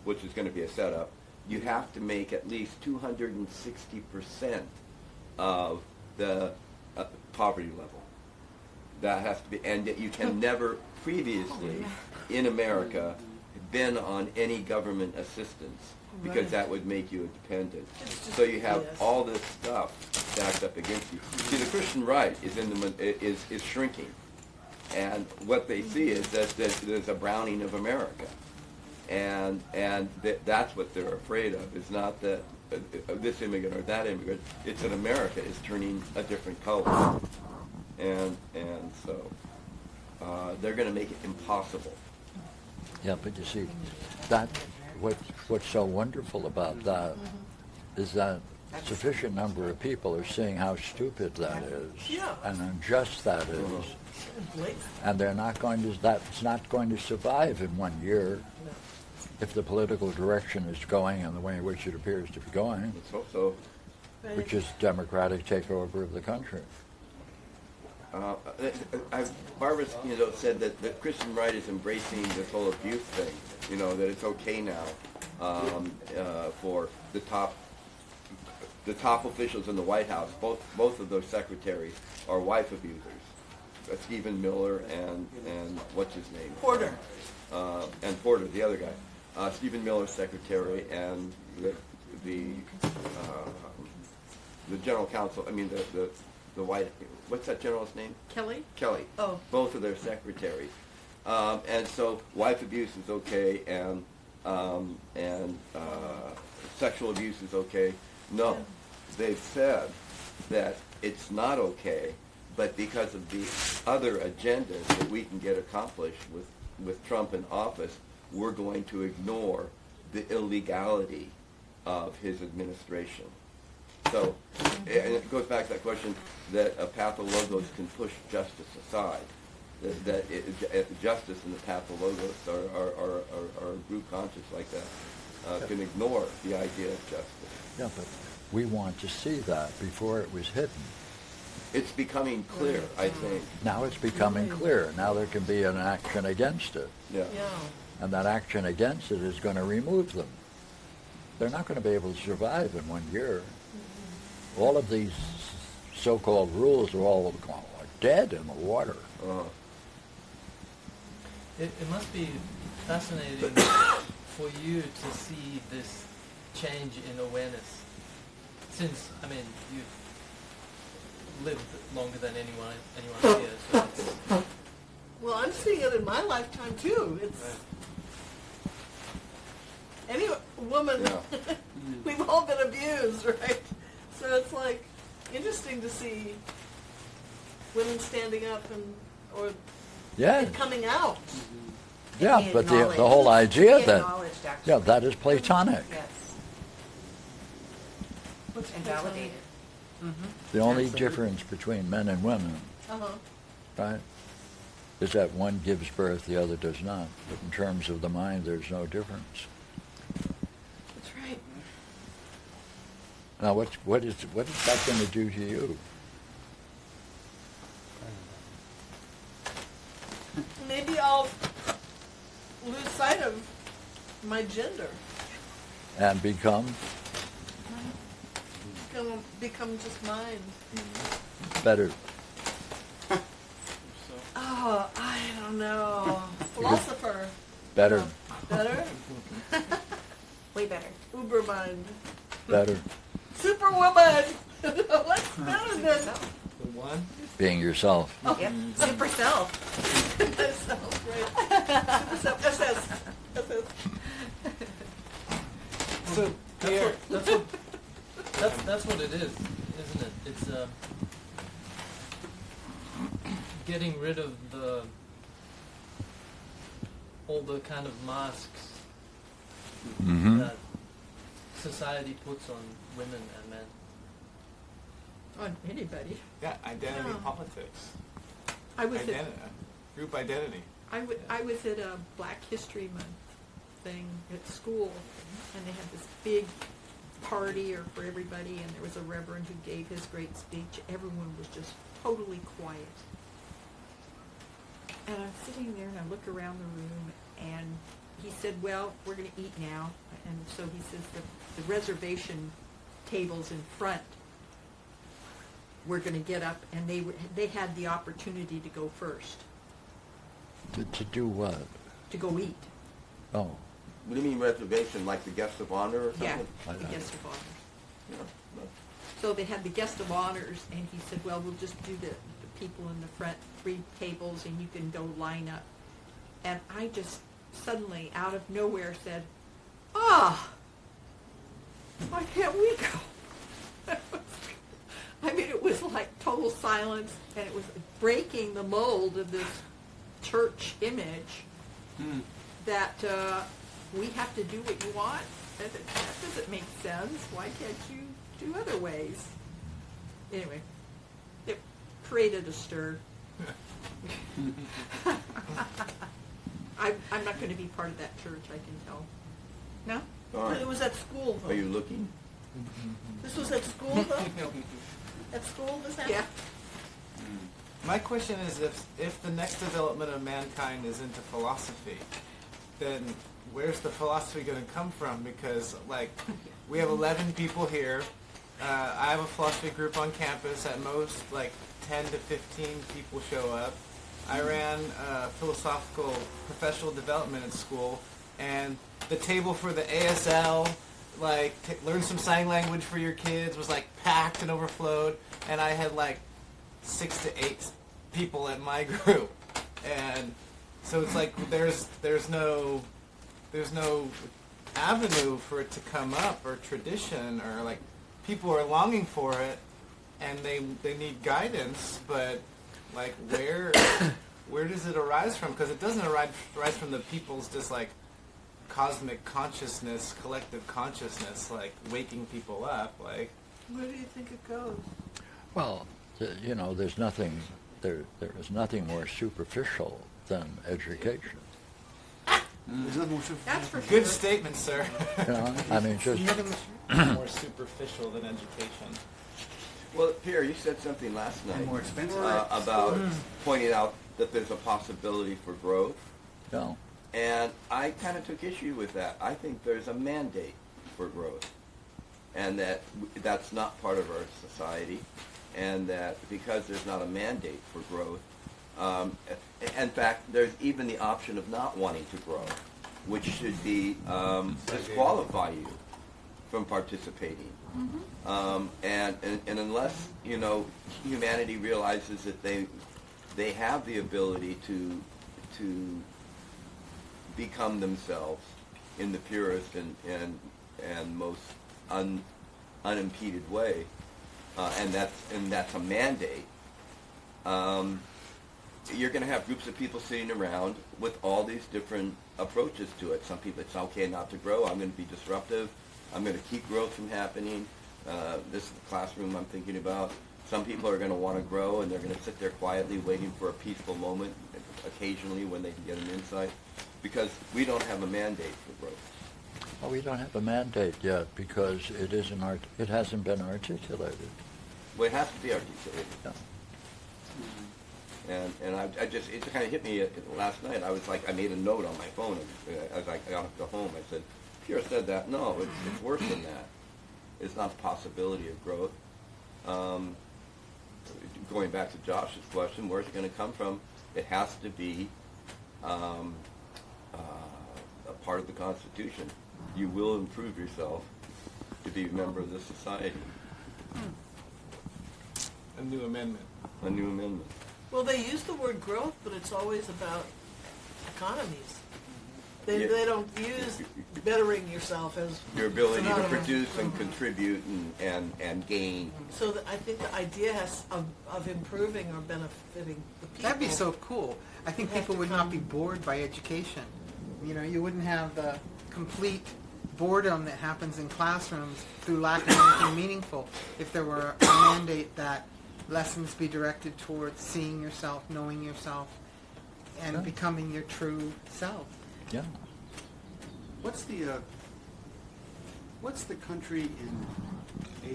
which is going to be a setup. You have to make at least 260% of the poverty level. That has to be, and you can never previously in America been on any government assistance because that would make you independent. So you have all this stuff stacked up against you. See, the Christian right is is shrinking, and what they see is that there's a browning of America, and that's what they're afraid of. It's not that this immigrant or that immigrant. It's that America is turning a different color. And so they're going to make it impossible. Yeah, but you see, that what's so wonderful about that is that sufficient number of people are seeing how stupid that is and unjust that is, and they're not going to. That's not going to survive in 1 year if the political direction is going in the way in which it appears to be going. Let's hope so. Which is democratic takeover of the country. Barbara, you know, said that the Christian right is embracing this whole abuse thing. You know, that it's okay now for the top officials in the White House. Both of those secretaries are wife abusers. Stephen Miller and what's his name? Porter. And Porter, the other guy. Stephen Miller's secretary and the general counsel. I mean the White. What's that general's name? Kelly. Kelly. Oh. Both of their secretaries. And so wife abuse is okay, and sexual abuse is okay. No, they've said that it's not okay, but because of the other agendas that we can get accomplished with Trump in office, we're going to ignore the illegality of his administration. So, and it goes back to that question that a pathologos can push justice aside. That justice and the pathologos are a group conscious like that, can ignore the idea of justice. Yeah, but we want to see that before it was hidden. It's becoming clear, I think. Now it's becoming clear. Now there can be an action against it. Yeah. Yeah. And that action against it is going to remove them. They're not going to be able to survive in 1 year. Mm-hmm. All of these so-called rules are all dead in the water. It must be fascinating for you to see this change in awareness. Since, I mean, you've lived longer than anyone here. So it's, well, I'm seeing it in my lifetime too. It's right. Any woman, yeah. We've all been abused, right? So it's like interesting to see women standing up and and coming out. Mm-hmm. Yeah, but the whole idea that is Platonic. Yes. What's validated? Mm-hmm. The only difference between men and women, right, is that one gives birth, the other does not. But in terms of the mind, there's no difference. That's right. Now, what is that going to do to you? Maybe I'll lose sight of my gender. And become just mine. Better. Oh, I don't know. Philosopher. Better. Better? Way better. Ubermind. Better. Superwoman. What's better than the one? Being yourself. Oh, yep. Super self. Super self, right. Super self. SS. So that's what it is, isn't it? It's getting rid of all the kind of masks that society puts on women and men. On anybody. Yeah, identity politics. I was group identity. I was at a Black History Month thing at school, and they had this big party for everybody, and there was a reverend who gave his great speech. Everyone was just totally quiet. And I'm sitting there, and I look around the room, and he said, well, we're going to eat now. And so he says, the reservation tables in front were going to get up, and they had the opportunity to go first. To do what? To go eat. Oh. What do you mean reservation, like the guest of honor or something? Yeah, the guest of honor. Yeah. So they had the guest of honors, and he said, well, we'll just do the people in the front 3 tables, and you can go line up. And I just suddenly, out of nowhere, said, why can't we go? I mean, it was like total silence, and it was breaking the mold of this church image that we have to do what you want. That doesn't make sense. Why can't you do other ways? Anyway, it created a stir. I'm not going to be part of that church, I can tell. No? Right. It was at school, though. Are you looking? This was at school, though? At school, this happened? Yeah. My question is, if the next development of mankind is into philosophy, then where's the philosophy going to come from? Because, like, we have 11 people here. I have a philosophy group on campus. At most, like, 10 to 15 people show up. I ran philosophical professional development at school, and the table for the ASL, like, learn some sign language for your kids, was, like, packed and overflowed, and I had, like, 6 to 8 people at my group. And so it's like there's no avenue for it to come up, or tradition, or like people are longing for it and they need guidance, but like where does it arise from? Because it doesn't arise from the people's just like cosmic consciousness, collective consciousness, like waking people up. Like, where do you think it goes? Well, you know, there's nothing. There is nothing more superficial than education. That's for sure. Good statement, sir. You know, I mean, just more superficial than education. Well, Pierre, you said something last night more expensive. About pointing out that there's a possibility for growth. No. And I kind of took issue with that. I think there's a mandate for growth, and that's not part of our society. And that because there's not a mandate for growth, in fact, there's even the option of not wanting to grow, which should be disqualify you from participating. Mm-hmm. And unless, you know, humanity realizes that they have the ability to become themselves in the purest and most unimpeded way. And that's a mandate. You're going to have groups of people sitting around with all these different approaches to it. Some people, it's okay not to grow. I'm going to be disruptive. I'm going to keep growth from happening. This is the classroom I'm thinking about. Some people are going to want to grow, and they're going to sit there quietly waiting for a peaceful moment, occasionally when they can get an insight, because we don't have a mandate for growth. Well, we don't have a mandate yet because it hasn't been articulated. Well, it has to be articulated. Yeah. Mm-hmm. And I just, it kind of hit me last night. I was like, I made a note on my phone as I got to home. I said, Pierre said that. No, it's worse than that. It's not a possibility of growth. Going back to Josh's question, where's it going to come from? It has to be a part of the Constitution. You will improve yourself to be a member of this society. A new amendment. A new amendment. Well, they use the word growth, but it's always about economies. They don't use bettering yourself as your ability to produce and contribute and gain. So I think the idea of improving or benefiting the people. That'd be so cool. I think people would not be bored by education. You know, you wouldn't have the complete boredom that happens in classrooms through lack of anything meaningful if there were a mandate that lessons be directed towards seeing yourself, knowing yourself, and becoming your true self. Yeah. What's the country in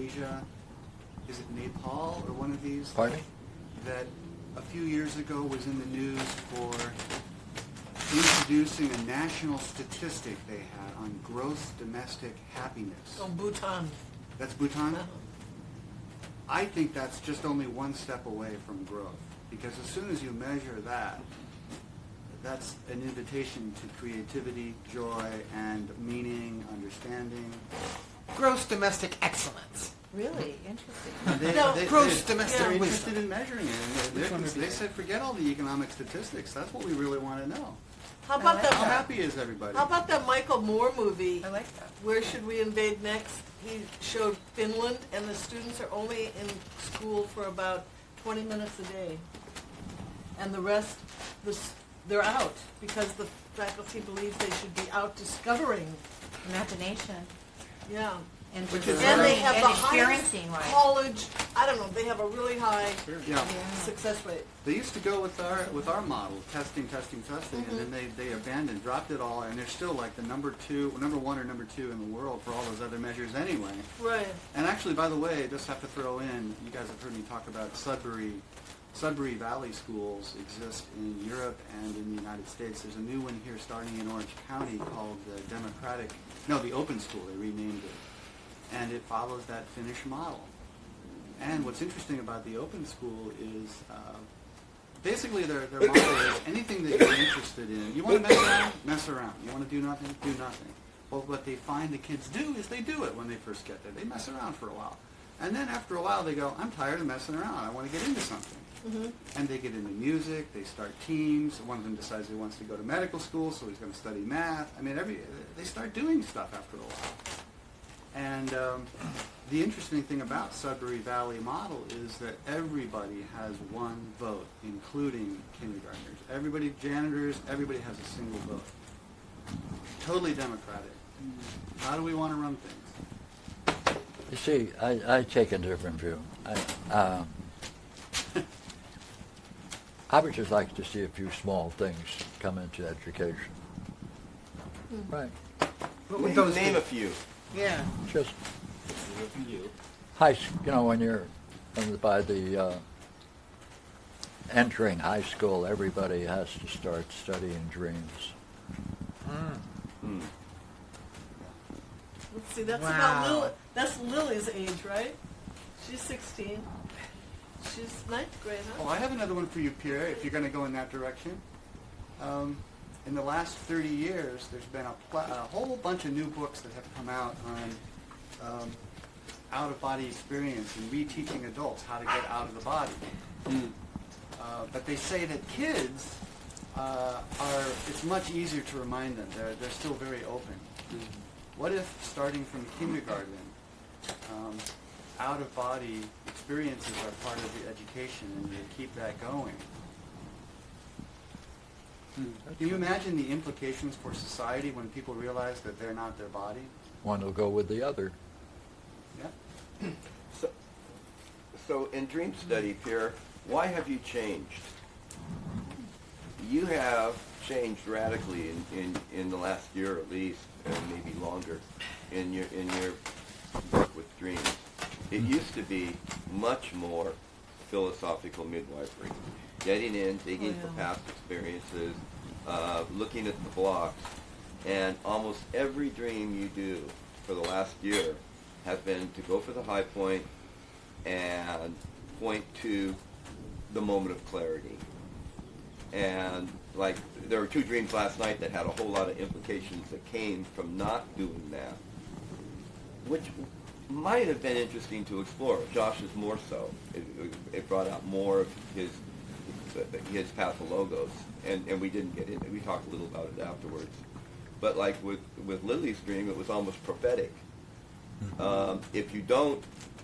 Asia, is it Nepal or one of these? Pardon? That a few years ago was in the news for introducing a national statistic they had on gross domestic happiness. Oh, Bhutan. That's Bhutan? No. I think that's just only one step away from growth, because as soon as you measure that, that's an invitation to creativity, joy, and meaning, understanding. Gross domestic excellence. Really? Interesting. They're interested in measuring it. They said forget all the economic statistics. That's what we really want to know. How about that? How happy is everybody? How about that Michael Moore movie? I like that. Where Should We Invade Next? He showed Finland, and the students are only in school for about 20 minutes a day, and the rest, they're out because the faculty believes they should be out discovering imagination. Yeah. And they have the highest college. I don't know. They have a really high success rate. They used to go with our model, testing, mm-hmm. and then they abandoned, dropped it all, and they're still like the number 1 or number 2 in the world for all those other measures anyway. Right. And actually, by the way, I just have to throw in. You guys have heard me talk about Sudbury Sudbury Valley Schools exist in Europe and in the United States. There's a new one here starting in Orange County called the the Open School, they renamed it. And it follows that Finnish model. And what's interesting about the Open School is basically their model is anything that you're interested in. You want to mess around? Mess around. You want to do nothing? Do nothing. Well, what they find the kids do is they do it when they first get there. They mess around for a while. And then after a while they go, I'm tired of messing around. I want to get into something. Mm-hmm. And they get into music, they start teams. One of them decides he wants to go to medical school, so he's going to study math. I mean, they start doing stuff after a while. And the interesting thing about Sudbury Valley model is that everybody has one vote, including kindergartners. Everybody, janitors, everybody has a single vote. Totally democratic. How do we want to run things? You see, I take a different view. I would just like to see a few small things come into education. Mm. Right. What would those name a few? Yeah. Just high school, you know, when you're by the entering high school, everybody has to start studying dreams. Mm. Mm. Let's see, that's about Lily. That's Lily's age, right? She's 16. She's ninth grade, huh? Oh, I have another one for you, Pierre, if you're going to go in that direction. In the last 30 years, there's been a whole bunch of new books that have come out on out-of-body experience and reteaching adults how to get out of the body. But they say that kids it's much easier to remind them. They're still very open. What if, starting from kindergarten, out-of-body experiences are part of the education, and you keep that going? Can you imagine the implications for society when people realize that they're not their body? One will go with the other. Yeah. So in dream study, Pierre, why have you changed? You have changed radically in the last year, at least, and maybe longer, in your work with dreams. It used to be much more philosophical midwifery, getting in, digging for past experiences, looking at the blocks, and almost every dream you do for the last year has been to go for the high point and point to the moment of clarity. And like there were two dreams last night that had a whole lot of implications that came from not doing that, which might have been interesting to explore. Josh's more so. It brought out more of his pathologos, and we didn't get into it. We talked a little about it afterwards. But like with Lily's dream, it was almost prophetic. If you don't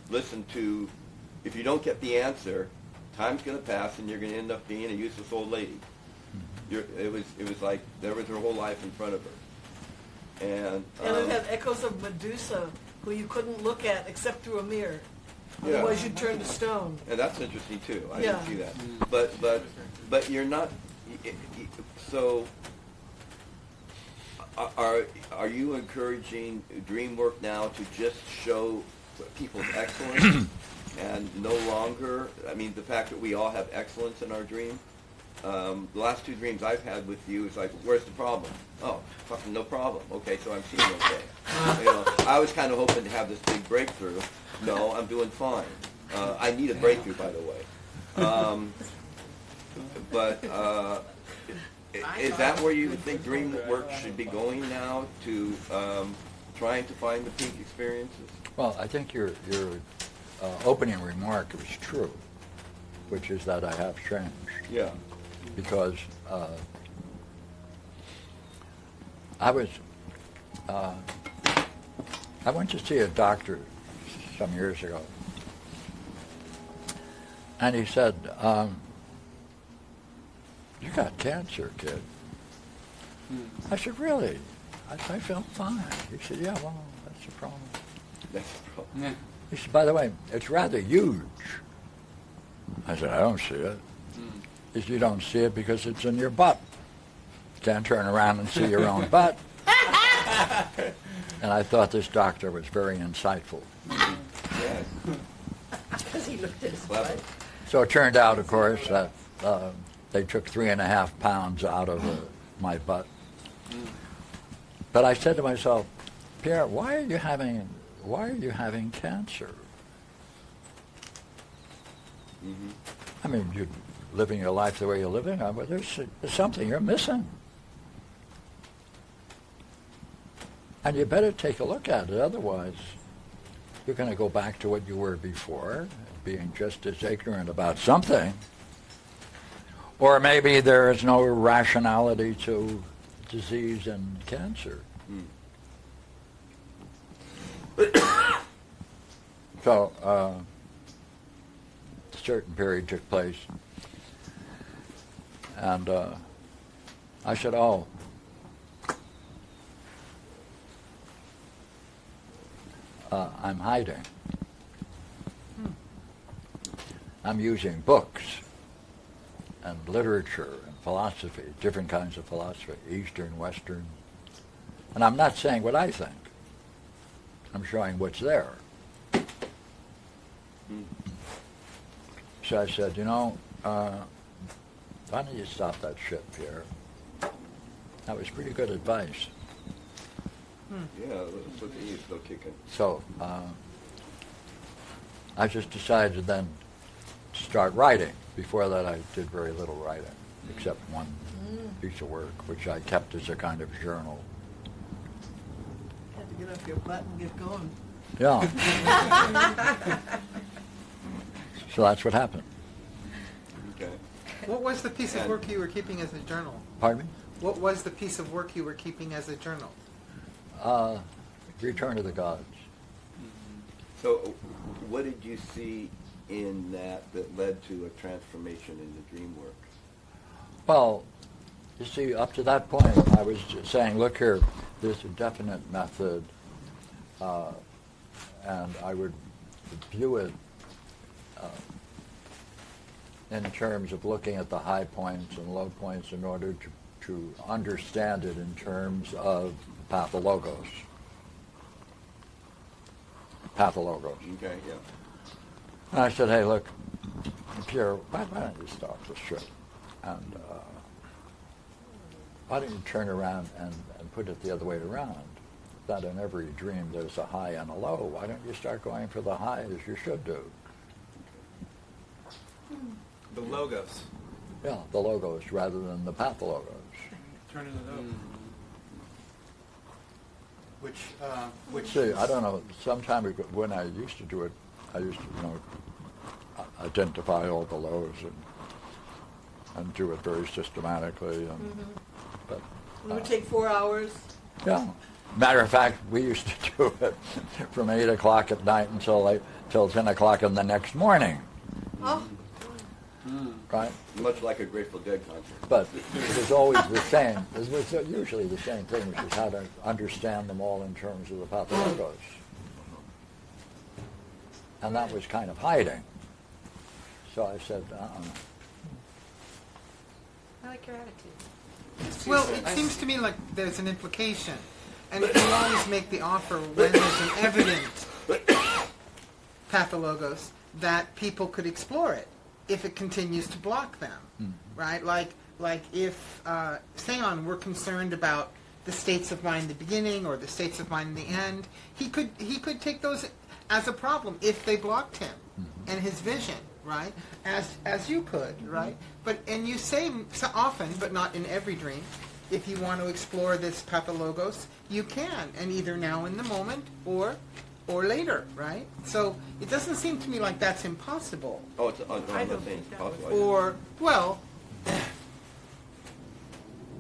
get the answer, time's going to pass, and you're going to end up being a useless old lady. It was like there was her whole life in front of her, and it had echoes of Medusa, who you couldn't look at except through a mirror. Yeah. Otherwise you'd turn to stone. And that's interesting too. I didn't see that. But you're not, so are you encouraging dream work now to just show people's excellence and no longer, I mean, the fact that we all have excellence in our dream? The last two dreams I've had with you is like, where's the problem? Oh, fucking no problem. Okay, so I'm seeing okay. I was kind of hoping to have this big breakthrough. No, I'm doing fine. I need a breakthrough, by the way. Is that where you think dream work should be going now, to trying to find the peak experiences? Well, I think your opening remark was true, which is that I have changed. Yeah. Because I went to see a doctor some years ago, and he said, "You got cancer, kid." I said, "Really?" I felt fine. He said, "Yeah, well, that's the problem." That's the problem. Yeah. He said, "By the way, it's rather huge." I said, "I don't see it." He said, "You don't see it because it's in your butt. You can't turn around and see your own butt." And I thought this doctor was very insightful. Because he looked at his butt. So it turned out, of course, that they took 3.5 pounds out of my butt. But I said to myself, Pierre, why are you having cancer? I mean, you're living your life the way you're living, but there's something you're missing. And you better take a look at it, otherwise you're going to go back to what you were before, being just as ignorant about something. Or maybe there is no rationality to disease and cancer. So a certain period took place, and I said, oh, I'm hiding. I'm using books and literature and philosophy, different kinds of philosophy, Eastern, Western. And I'm not saying what I think. I'm showing what's there. So I said, you know, why don't you stop that shit, Pierre? That was pretty good advice. Yeah, so the East, no kicking. So I just decided then to start writing. Before that, I did very little writing, except one piece of work, which I kept as a kind of journal. You had to get off your butt and get going. Yeah. So that's what happened. Okay. What was the piece of work you were keeping as a journal? Pardon me? What was the piece of work you were keeping as a journal? Return of the Gods. So what did you see in that that led to a transformation in the dream work? Well, you see, up to that point I was just saying, look here, there's a definite method, and I would view it in terms of looking at the high points and low points in order to understand it in terms of pathologos. Pathologos. Okay, yeah. And I said, hey, look, Pierre, why don't you stop this shit? And why don't you turn around and put it the other way around? That in every dream there's a high and a low. Why don't you start going for the high as you should do? The logos. Yeah, the logos rather than the pathologos. Turn it up. Which see, I don't know, sometime ago, when I used to do it, I used to, you know, identify all the lows and do it very systematically. And, but, it would take 4 hours. Yeah. Matter of fact, we used to do it from 8 o'clock at night till 10 o'clock in the next morning. Oh. Right? Much like a Grateful Dead concert. But it was always the same. It was usually the same thing, which is how to understand them all in terms of the pathologos. And that was kind of hiding. So I said, I like your attitude. Well, it seems to me like there's an implication. And you can always make the offer when there's an evident pathologos that people could explore it, if it continues to block them, right? Like if Theon were concerned about the states of mind in the beginning or the states of mind in the end, he could take those as a problem if they blocked him and his vision, right? As you could, right? But and you say so often, but not in every dream, if you want to explore this pathologos, you can, and either now in the moment or later, right? So it doesn't seem to me like that's impossible. Oh, it's impossible. Or, well...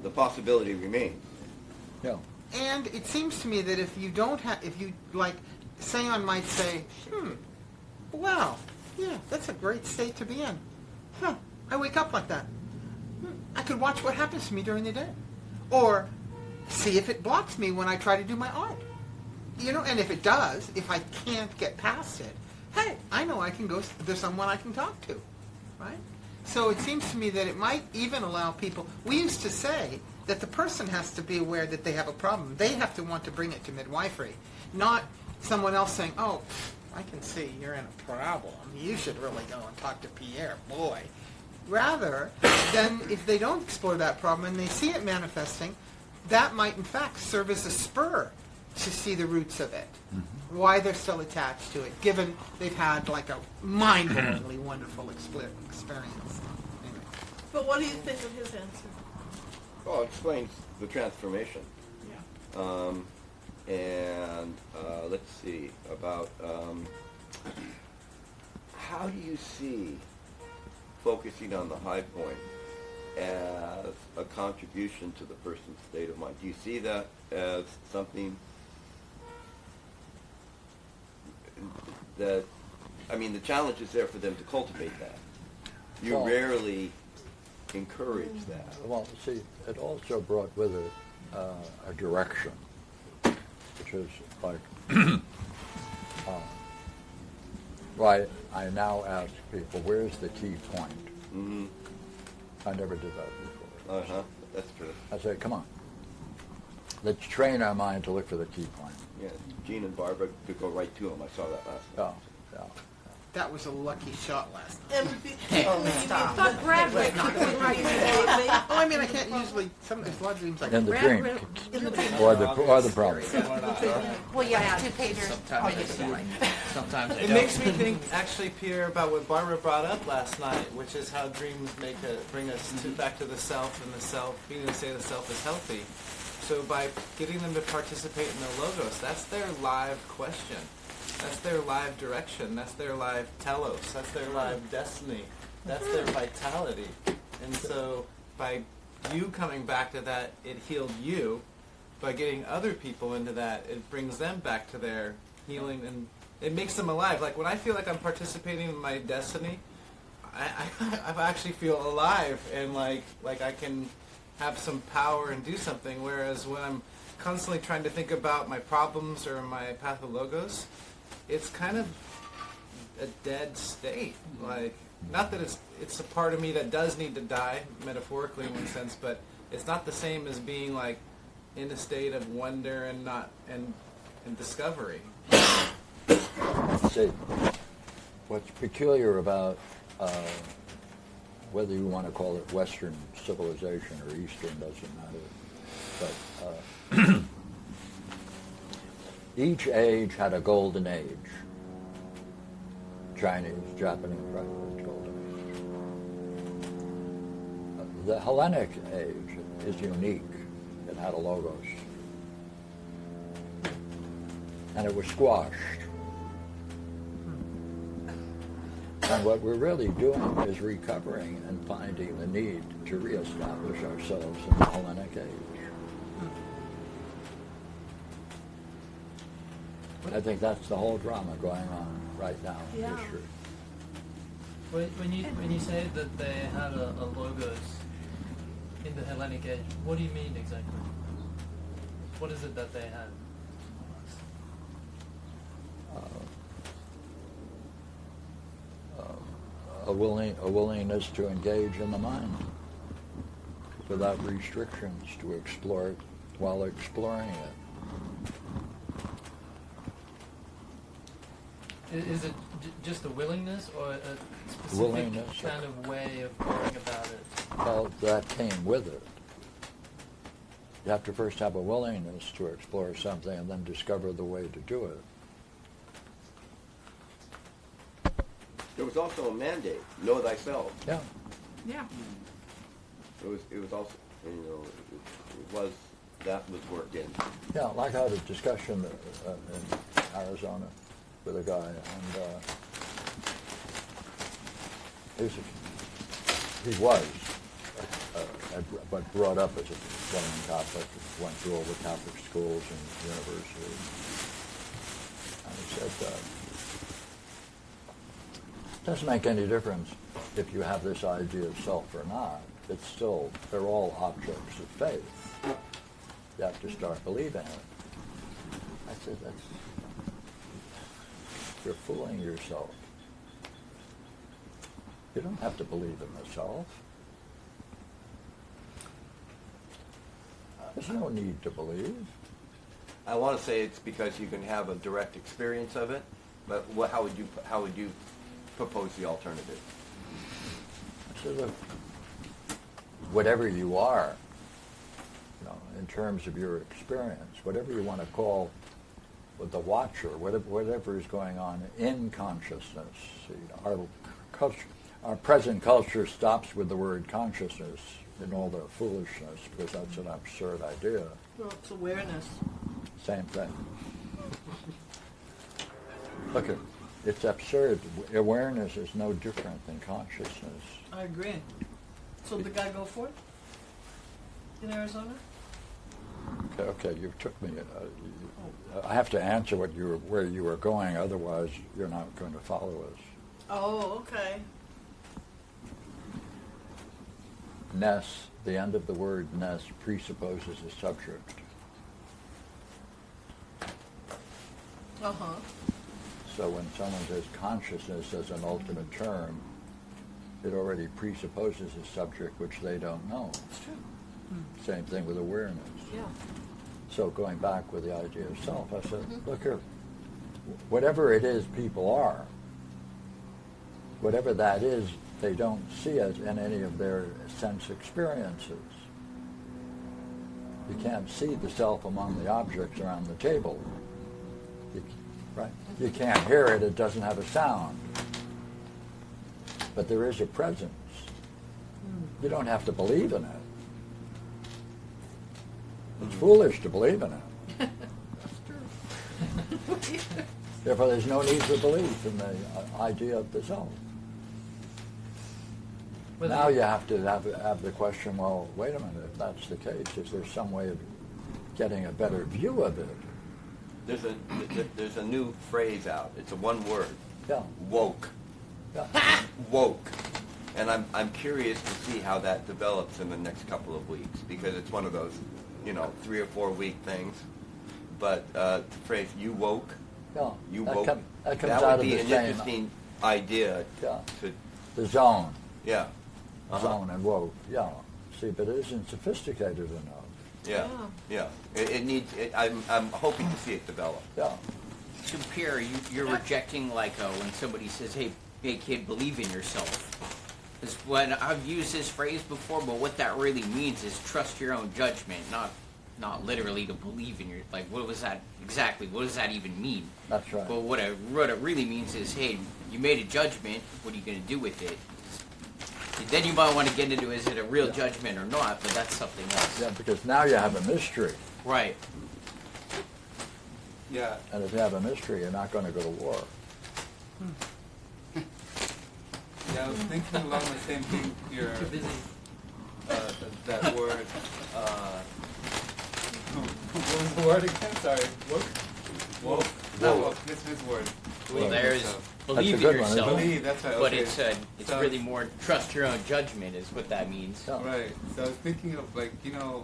the possibility remains. Yeah. And it seems to me that if you don't have, if you, like, Seon might say, wow, yeah, that's a great state to be in. Huh, I wake up like that. I could watch what happens to me during the day. Or see if it blocks me when I try to do my art. You know, and if it does, if I can't get past it, hey, I know I can go, there's someone I can talk to, right? So it seems to me that it might even allow people, we used to say that the person has to be aware that they have a problem. They have to want to bring it to midwifery, not someone else saying, oh, I can see you're in a problem. You should really go and talk to Pierre, boy. Rather than if they don't explore that problem and they see it manifesting, that might in fact serve as a spur to see the roots of it, mm-hmm. why they're still attached to it, given they've had like a mind-blowingly wonderful experience. Anyway. But what do you think of his answer? Well, it explains the transformation. Yeah. Let's see, about how do you see focusing on the high point as a contribution to the person's state of mind? Do you see that as something that, I mean, the challenge is there for them to cultivate that. You well, rarely encourage that. Well, see, it also brought with it a direction, which is like, right, I now ask people, where's the key point? Mm-hmm. I never did that before. Uh-huh, that's true. I say, come on. Let's train our mind to look for the key point. Yeah, Gene and Barbara could go right to him. I saw that last night. Oh, yeah. That was a lucky shot last night. Stop. Bradwick could go right to him. Oh, I mean, I can't usually, sometimes a lot of dreams like in the drink. Or the problem. Well, yeah, two-pagers. Sometimes it makes me think, actually, Pierre, about what Barbara brought up last night, which is how dreams bring us back to the self, and the self, being able to say the self is healthy. So by getting them to participate in the Logos, that's their live question. That's their live direction. That's their live telos. That's their live destiny. That's their vitality. And so by you coming back to that, it healed you. By getting other people into that, it brings them back to their healing, and it makes them alive. Like when I feel like I'm participating in my destiny, I actually feel alive, and like I can have some power and do something. Whereas when I'm constantly trying to think about my problems or my pathologos, it's kind of a dead state. Like, not that it's a part of me that does need to die, metaphorically in one sense, but it's not the same as being like in a state of wonder and not and discovery. See, what's peculiar about whether you want to call it Western civilization or Eastern doesn't matter, but each age had a golden age. Chinese, Japanese, French, golden age. The Hellenic age is unique. It had a logos. And it was squashed. And what we're really doing is recovering and finding the need to reestablish ourselves in the Hellenic age. I think that's the whole drama going on right now in history. When you say that they had a logos in the Hellenic age, what do you mean exactly? What is it that they had? A willingness to engage in the mind without restrictions, to explore it while exploring it. Is it just a willingness or a specific kind of way of going about it? Well, that came with it. You have to first have a willingness to explore something and then discover the way to do it. There was also a mandate, know thyself. Yeah. Yeah. It was also, you know, that was worked in. Yeah, like I had a discussion in Arizona with a guy, and he was brought up as a Roman Catholic, went through all the Catholic schools and universities. And he said, it doesn't make any difference if you have this idea of self or not. It's still, they're all objects of faith. You have to start believing it. I said, you're fooling yourself. You don't have to believe in the self. There's no need to believe. I want to say it's because you can have a direct experience of it, But how would you propose the alternative? Sort of whatever you are, you know, in terms of your experience, whatever you want to call the watcher, whatever is going on in consciousness. You know, our present culture stops with the word consciousness in all their foolishness, because that's an absurd idea. Well, it's awareness. Same thing. Look, it's absurd. Awareness is no different than consciousness. I agree. So did the guy go for it in Arizona? Okay, you took me. I have to answer where you were going, otherwise you're not going to follow us. Oh, okay. Ness, the end of the word ness, presupposes a subject. Uh-huh. So when someone says consciousness as an ultimate term, it already presupposes a subject which they don't know. It's true. Mm. Same thing with awareness. Yeah. So going back with the idea of self, I said, look here, whatever it is people are, whatever that is, they don't see it in any of their sense experiences. You can't see the self among the objects around the table. Right? You can't hear it, it doesn't have a sound. But there is a presence. You don't have to believe in it. It's foolish to believe in it. That's true. Therefore, there's no need for belief in the idea of the self. Well, now you have to have the question, well, wait a minute, if that's the case, is there some way of getting a better view of it? There's a new phrase out. It's a one word. Yeah. Woke. Yeah. Woke. And I'm curious to see how that develops in the next couple of weeks, because it's one of those, you know, 3 or 4 week things. But the phrase "you woke," yeah, you woke. That would be an interesting idea. Yeah. The zone. Yeah. Uh-huh. Zone and woke. Yeah. See, but it isn't sophisticated enough. Yeah, yeah. It needs. I'm hoping to see it develop. Yeah. So Pierre, you're rejecting when somebody says, "Hey, kid, believe in yourself." Because when I've used this phrase before, but what that really means is trust your own judgment, not literally to believe in your. What was that exactly? What does that even mean? That's right. But what it really means is, hey, you made a judgment. What are you going to do with it? Then you might want to get into, is it a real judgment or not, but that's something else. Yeah, because now you have a mystery. Right. Yeah. And if you have a mystery, you're not going to go to war. Yeah, I was thinking along the same thing here. Too busy. That word, what was the word again? Sorry. Woke? Woke. Not woke. This is word. Well, there's... Believe in yourself, that's right. Okay. But it's so really more trust your own judgment is what that means. So. Right. So I was thinking of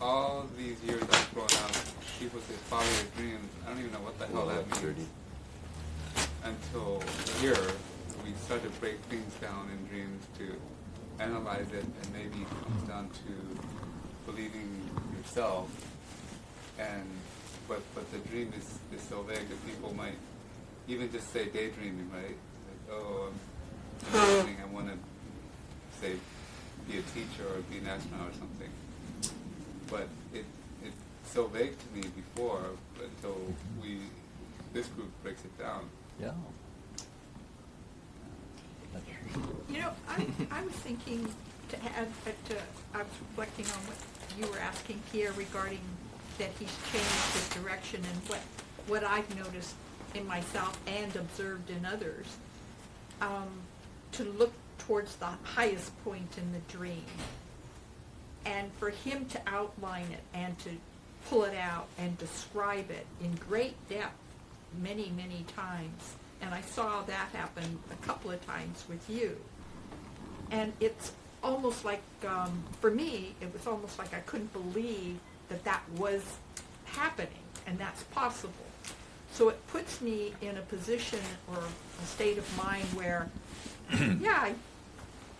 all these years I've grown up, people say follow your dreams. I don't even know what the hell that means. Until here, we start to break things down in dreams to analyze it, and maybe it comes down to believing yourself. And but the dream is so vague that people might. Even just say daydreaming, right? Like, oh, I want to say be a teacher or be an astronaut or something. But it's so vague to me before until this group breaks it down. Yeah. You know, I was thinking I was reflecting on what you were asking Pierre regarding that he's changed his direction and what I've noticed in myself and observed in others, to look towards the highest point in the dream, and for him to outline it and to pull it out and describe it in great depth many times. And I saw that happen a couple of times with you, and it's almost like for me it was almost like I couldn't believe that was happening and that's possible. So it puts me in a position or a state of mind where,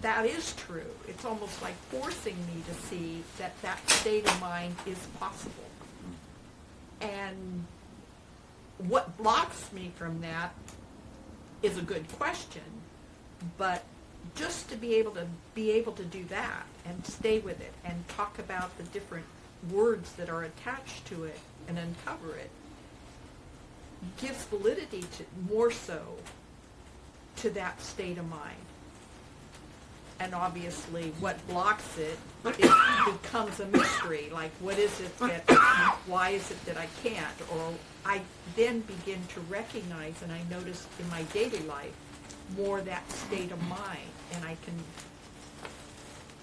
that is true. It's almost like forcing me to see that state of mind is possible. And what blocks me from that is a good question, but just to be able to do that and stay with it and talk about the different words that are attached to it and uncover it gives validity to more so to that state of mind. And obviously what blocks it, it becomes a mystery, like what is it that, why is it that I can't? Or I then begin to recognize, and I notice in my daily life, more that state of mind, and I can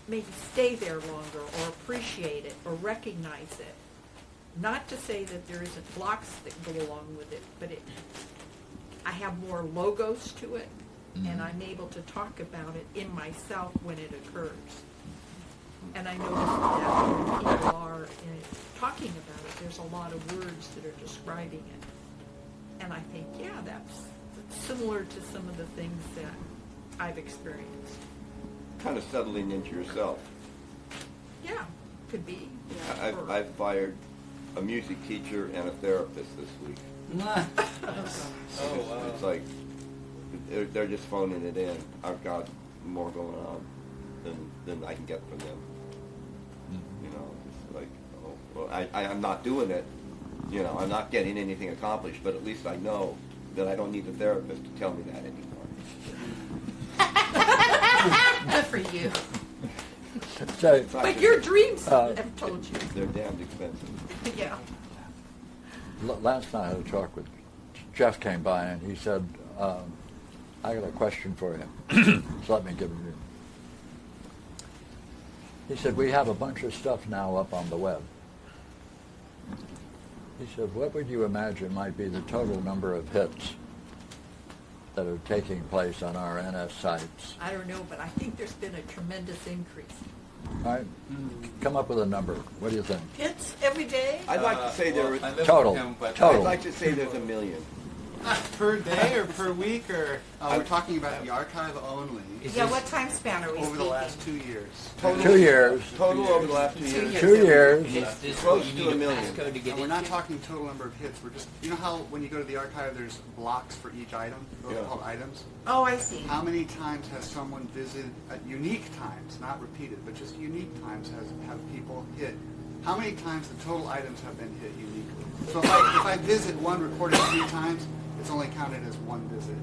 maybe stay there longer or appreciate it or recognize it. Not to say that there isn't blocks that go along with it, but it, I have more logos to it. And I'm able to talk about it in myself when it occurs. And I notice that when people are talking about it, there's a lot of words that are describing it. And I think, yeah, that's similar to some of the things that I've experienced. Kind of settling into yourself. Yeah, could be. Yeah, I've fired a music teacher and a therapist this week. Oh, wow. It's like... They're just phoning it in. I've got more going on than I can get from them. You know, it's like, oh, well, I'm not doing it. You know, I'm not getting anything accomplished, but at least I know that I don't need a therapist to tell me that anymore. Good for you. So, but your dreams have told you. They're damned expensive. Yeah. Last night I had a talk with Jeff came by and he said, I got a question for you, so let me give it to you. He said, we have a bunch of stuff now up on the web. He said, what would you imagine might be the total number of hits that are taking place on our NS sites? I don't know, but I think there's been a tremendous increase. All right, come up with a number. What do you think? Hits every day? I'd like to say there was total. I'd like to say there's 1 million. Per day or per week or? We're talking about the archive only. Yeah, what time span are we speaking? Over the last 2 years. Total, 2 years. Total over the last 2 years. 2 years. It's close to 1 million. And we're not talking total number of hits. We're just, you know how when you go to the archive there's blocks for each item? Those are called items. Oh, I see. How many times has someone visited, at unique times, not repeated, but just unique times have people hit? How many times the total items have been hit uniquely? So if I visit one recorded 3 times, it's only counted as 1 visit.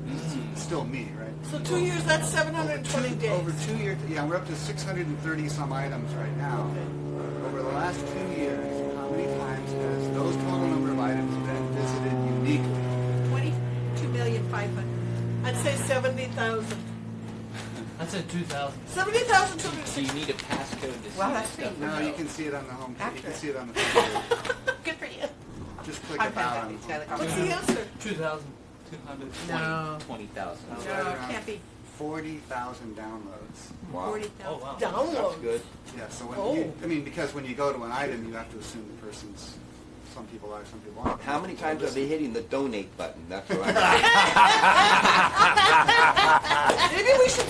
It's still me, right? So 2 years, that's 720 days. Over 2 years, yeah, we're up to 630 some items right now. Okay. Over the last 2 years, how many times has those total number of items been visited uniquely? 22,500,000. I'd say 70,000. I'd say 2,000. 70,000 children. So you need a passcode to see that. No, you can see it on the home page. You can see it on the page. Good for you. Just click about it. What's the answer? 2,220,000. No, it can't be. 40,000 downloads. Wow. 40,000 downloads. That's good. Yeah. So when because when you go to an item, you have to assume the person's. Some people are, some people aren't. How many times are they hitting the donate button? That's what I mean. Maybe we should.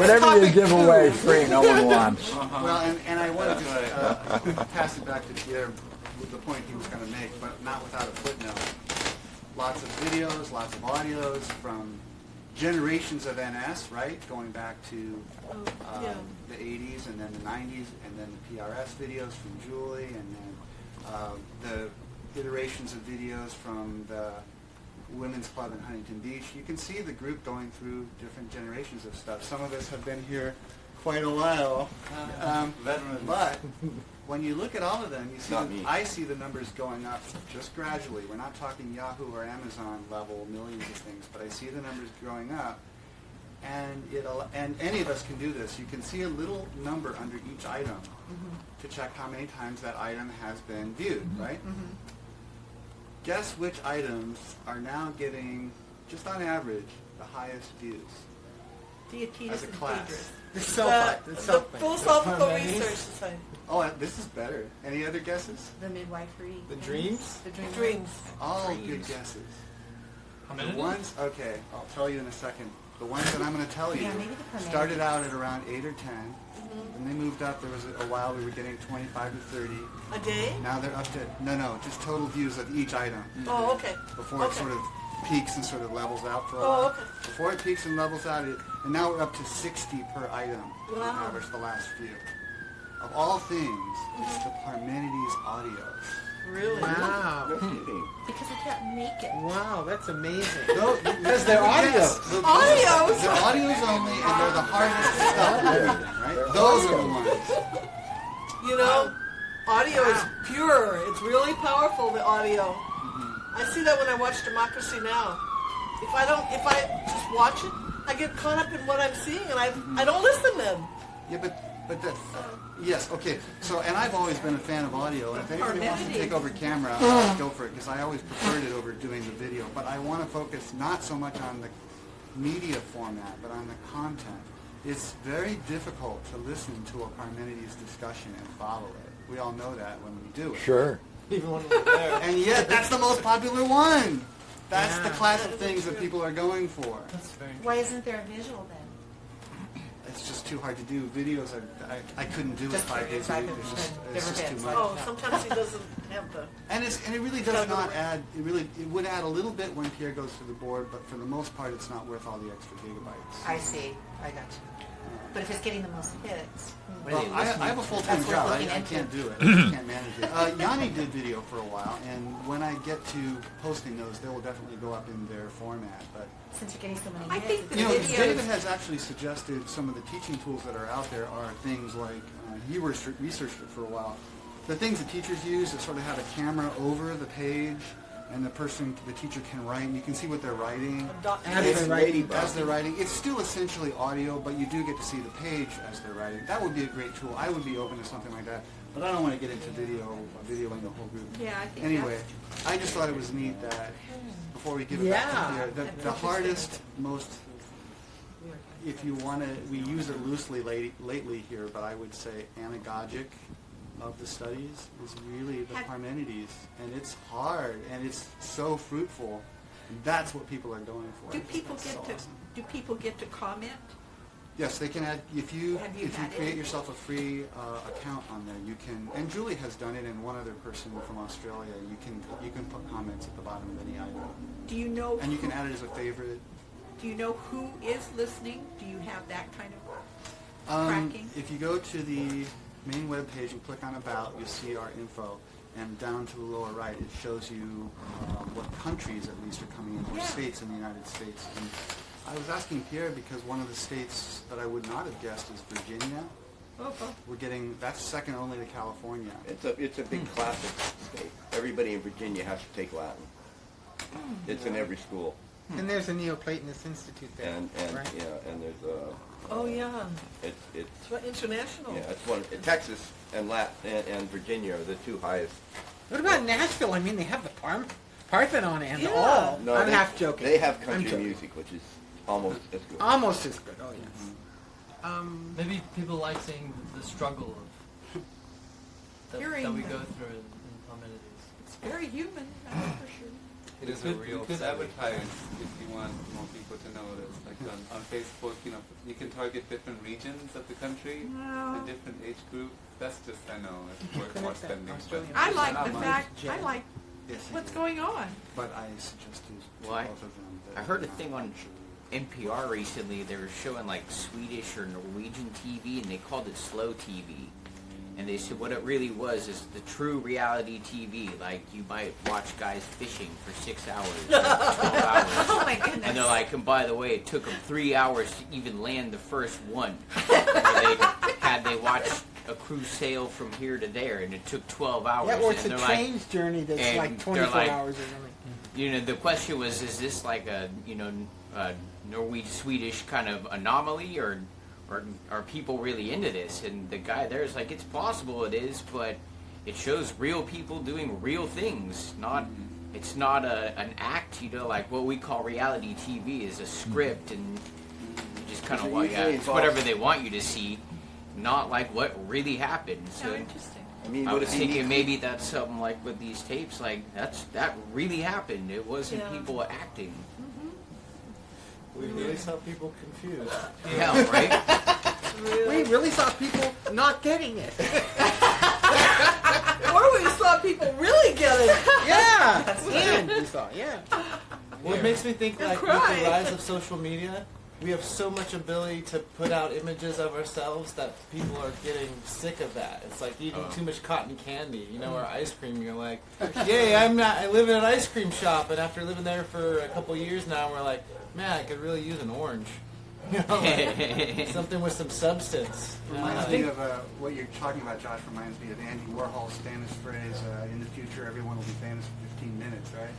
Whatever you give away free, no one wants. Well, and I want to just pass it back to Pierre. With the point he was going to make, but not without a footnote. Lots of videos, lots of audios from generations of NS, right? Going back to the 80s and then the 90s, and then the PRS videos from Julie, and then the iterations of videos from the Women's Club in Huntington Beach. You can see the group going through different generations of stuff. Some of us have been here quite a while, veterans. But when you look at all of them, you see I see the numbers going up just gradually. We're not talking Yahoo or Amazon level millions of things, but I see the numbers growing up, and any of us can do this. You can see a little number under each item to check how many times that item has been viewed, right? Guess which items are now getting, just on average, the highest views as a class? The full self research society. Oh, this is better. Any other guesses? The midwifery. The dreams? The dreams. All good guesses. How many? The ones, okay, I'll tell you in a second. The ones that I'm going to tell you started out at around 8 or 10, and they moved up. There was a while we were getting 25 to 30. A day? Now they're up to, no, just total views of each item. Oh, okay. Before it sort of peaks and sort of levels out for a while. Okay. Before it peaks and levels out, and now we're up to 60 per item on average the last few. Of all things, it's the Parmenides audios. Really? Wow. No kidding. Because I can't make it. Wow, that's amazing. Because they're audios. Audios? They're audios only, and they're the hardest stuff. Right? Those are the ones. You know, audio is pure. It's really powerful, the audio. I see that when I watch Democracy Now. If I just watch it, I get caught up in what I'm seeing, and I don't listen then. Yeah, but that's... Yes, okay. So, and I've always been a fan of audio, and if anybody wants to take over camera, I'll go for it, because I always preferred it over doing the video. But I want to focus not so much on the media format, but on the content. It's very difficult to listen to a Parmenides discussion and follow it. We all know that when we do it. Sure. Even when we're there. And yet, that's the most popular one. That's the class of things that people are going for. That's very true. Why isn't there a visual then? It's just too hard to do. Videos, I couldn't do it 5 days a week. It's just too much. Oh, sometimes he doesn't have the... And it really does not add... It would add a little bit when Pierre goes through the board, but for the most part, it's not worth all the extra gigabytes. I see. I got you. But if it's getting the most hits... Well, I have a full-time job. I can't do it. I can't manage it. Yanni did video for a while, and when I get to posting those, they will definitely go up in their format. But since you're getting so many hits, I think the videos... David has actually suggested some of the teaching tools that are out there are things like, he researched it for a while, the things that teachers use that sort of have a camera over the page, and the teacher can write, and you can see what they're writing. As they're writing. It's still essentially audio, but you do get to see the page as they're writing. That would be a great tool. I would be open to something like that, but I don't want to get into videoing the whole group. Yeah, I think anyway, I just thought it was neat that, before we give it back to Pierre, the hardest, most, if you want to, we use it loosely lately here, but I would say anagogic of the studies is really the Parmenides, and it's hard, and it's so fruitful. And that's what people are going for. Do people get to comment? Yes, they can add. If you create yourself a free account on there, you can. And Julie has done it, and one other person from Australia. You can put comments at the bottom of any item. Do you know? And you can add it as a favorite. Do you know who is listening? Do you have that kind of tracking? If you go to the main web page and click on About, you'll see our info, and down to the lower right it shows you what countries at least are coming in, or states in the United States. And I was asking Pierre because one of the states that I would not have guessed is Virginia. We're getting, that's second only to California. It's a big classic state. Everybody in Virginia has to take Latin. It's in every school. And there's a Neoplatonist Institute there, right? Yeah, and there's a... Oh yeah. It's international. Yeah, it's one. Texas and Virginia are the two highest. What about Nashville? I mean, they have the Parthenon and all. No, I'm half joking. They have country music, which is almost as good. Almost as good. Oh yes. Maybe people like seeing the struggle of that we go through in Parmenides. It's very human, that's for sure. It is a real. You could advertise if you want more people to know this. Like on Facebook, you know, you can target different regions of the country, and different age group. That's just it's worth more spending. I like the fact. I like what's going on. But I suggested both of them. I heard a thing on NPR recently. They were showing like Swedish or Norwegian TV, and they called it slow TV. And they said what it really was is the true reality TV. Like, you might watch guys fishing for 6 hours, or 12 hours. Oh, my goodness. And they're like, and by the way, it took them 3 hours to even land the first one. They watched a cruise sail from here to there, and it took 12 hours. Yeah, or it's a train journey that's like 24 hours or something. You know, the question was, is this like a, you know, Norwegian-Swedish kind of anomaly, or... Are people really into this? And the guy there is like, it's possible it is, but it shows real people doing real things. It's not an act, you know, like what we call reality TV is a script, and just kind of it's whatever they want you to see, not like what really happened. So interesting. I mean, I was thinking maybe that's something like with these tapes, like that really happened. It wasn't people acting. We really saw people confused. Yeah, right? Really? We really saw people not getting it. Or we saw people really get it. Yeah. That's what we saw, Well, it makes me think, like, with the rise of social media, we have so much ability to put out images of ourselves that people are getting sick of that. It's like eating too much cotton candy, you know, or ice cream. You're like, yay, I live in an ice cream shop, and after living there for a couple years now, we're like, man, I could really use an orange. You know, like, something with some substance. Reminds me of what you're talking about, Josh. Reminds me of Andy Warhol's famous phrase, in the future everyone will be famous for 15 minutes, right?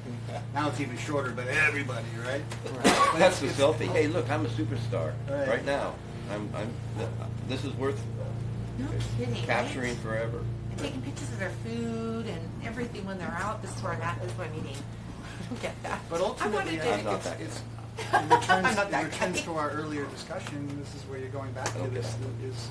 Now it's even shorter, but everybody, right? Well, that's the selfie. Hey, look, I'm a superstar right now. This is worth capturing forever. And taking pictures of their food and everything when they're out. This is where I'm at. This is what I'm eating. I don't get that. But ultimately, it returns to our earlier discussion. This is where you're going back to this. Is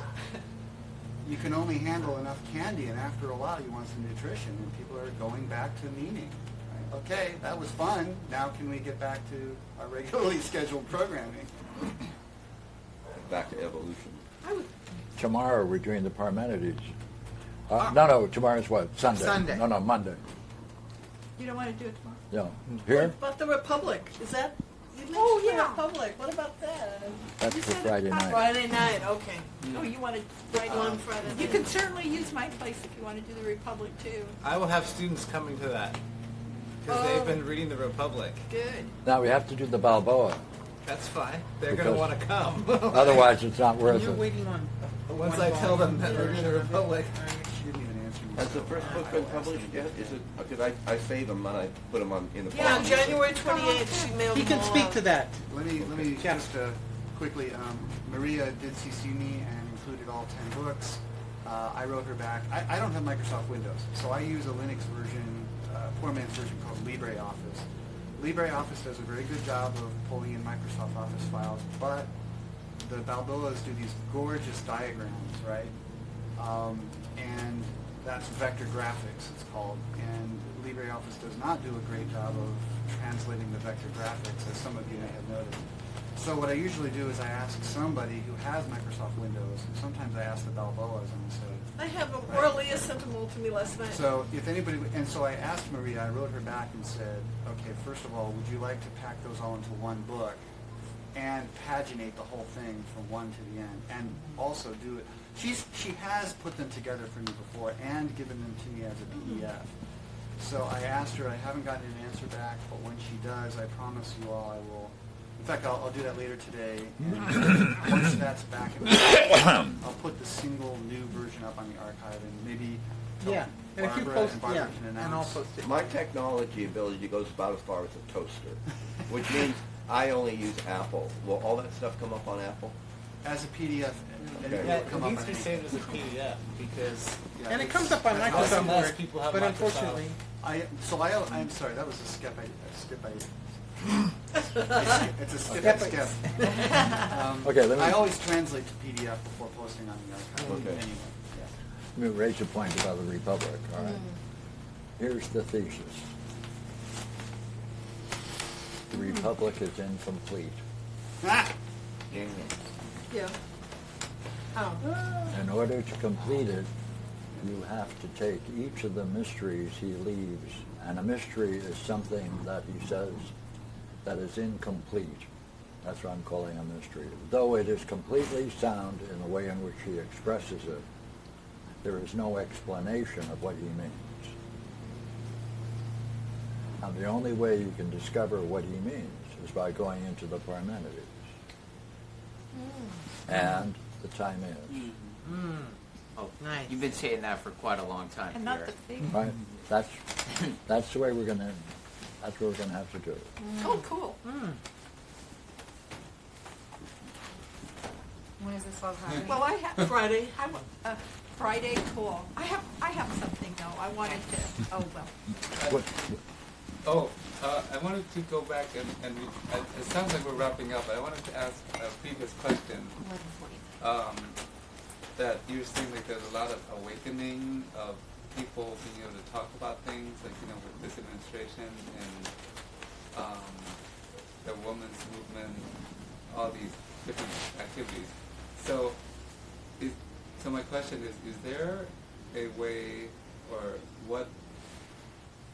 you can only handle enough candy, and after a while, you want some nutrition. And people are going back to meaning. Right? Okay, that was fun. Now can we get back to our regularly scheduled programming? Back to evolution. Tomorrow we're doing the Parmenides. No, tomorrow's what? Sunday. Sunday. No, Monday. You don't want to do it tomorrow? No. Here? What about the Republic? Is that... Oh, yeah. Public. What about that? That's for Friday night. Friday night, okay. Oh, you want to write on Friday night. You can certainly use my place if you want to do the Republic, too. I will have students coming to that because they've been reading the Republic. Good. Now we have to do the Balboa. That's fine. They're going to want to come. Otherwise, it's not worth it. You're waiting on... Once I tell them that we're doing the Republic... Has the first book been published yet? Is it? Because I save them and I put them on in the. Yeah, on January 28th, she mailed. He can speak to that. Let me just quickly. Maria did CC me and included all 10 books. I wrote her back. I don't have Microsoft Windows, so I use a Linux version, poor man's version called LibreOffice. LibreOffice does a very good job of pulling in Microsoft Office files, but the Balboas do these gorgeous diagrams, right? And that's vector graphics, it's called, and LibreOffice does not do a great job of translating the vector graphics, as some of you may have noticed. So what I usually do is I ask somebody who has Microsoft Windows, and sometimes I ask the Balboas, and say... I have a Aurelia sent them all to me last night. So if anybody... And so I asked Maria, I wrote her back and said, okay, first of all, would you like to pack those all into one book and paginate the whole thing from one to the end, and also do it... She has put them together for me before and given them to me as a PDF. So I asked her, I haven't gotten an answer back, but when she does, I promise you all I will. In fact, I'll do that later today. And once that's back, I'll put the single new version up on the archive and maybe Barbara can announce. And I'll post it. My technology ability goes about as far as a toaster, which means I only use Apple. Will all that stuff come up on Apple? As a PDF. It needs to be saved as a PDF because... Yeah, and it comes up on Microsoft Word, but unfortunately... I'm sorry, that was a skip. Okay, I always translate to PDF before posting on the archive. Okay. Anyway, let me raise a point about the Republic, all right? Here's the thesis. The Republic is incomplete. Yeah. In order to complete it, you have to take each of the mysteries he leaves, and a mystery is something that he says that is incomplete. That's what I'm calling a mystery. Though it is completely sound in the way in which he expresses it, there is no explanation of what he means. And the only way you can discover what he means is by going into the Parmenides. And the time is. Oh, nice. You've been saying that for quite a long time. And not the thing. Right. That's the way we're gonna. That's what we're gonna have to do. Oh, cool. When is this all happening? Well, I have Friday. Friday, cool. I have something though. I wanted to. Oh well. I wanted to go back and it sounds like we're wrapping up, but I wanted to ask a previous question. That you're saying like there's a lot of awakening of people being able to talk about things, like, you know, with this administration and the women's movement, all these different activities. So my question is there a way, or what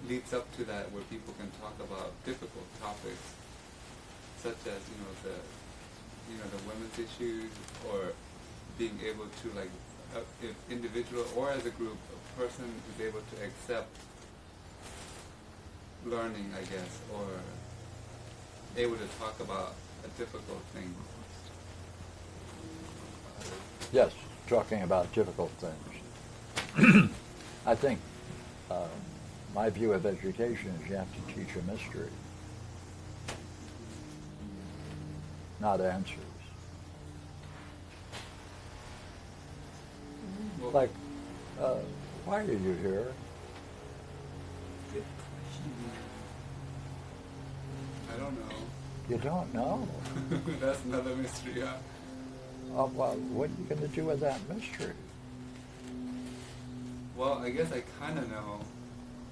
leads up to that, where people can talk about difficult topics, such as the women's issues, or being able to, like, if individual or as a group, a person is able to accept learning, I guess, or able to talk about a difficult thing. Yes, talking about difficult things. I think my view of education is you have to teach a mystery, not answers. Like, why are you here? Good question. I don't know. You don't know? That's another mystery, yeah. Oh, well, what are you going to do with that mystery? Well, I guess I kind of know.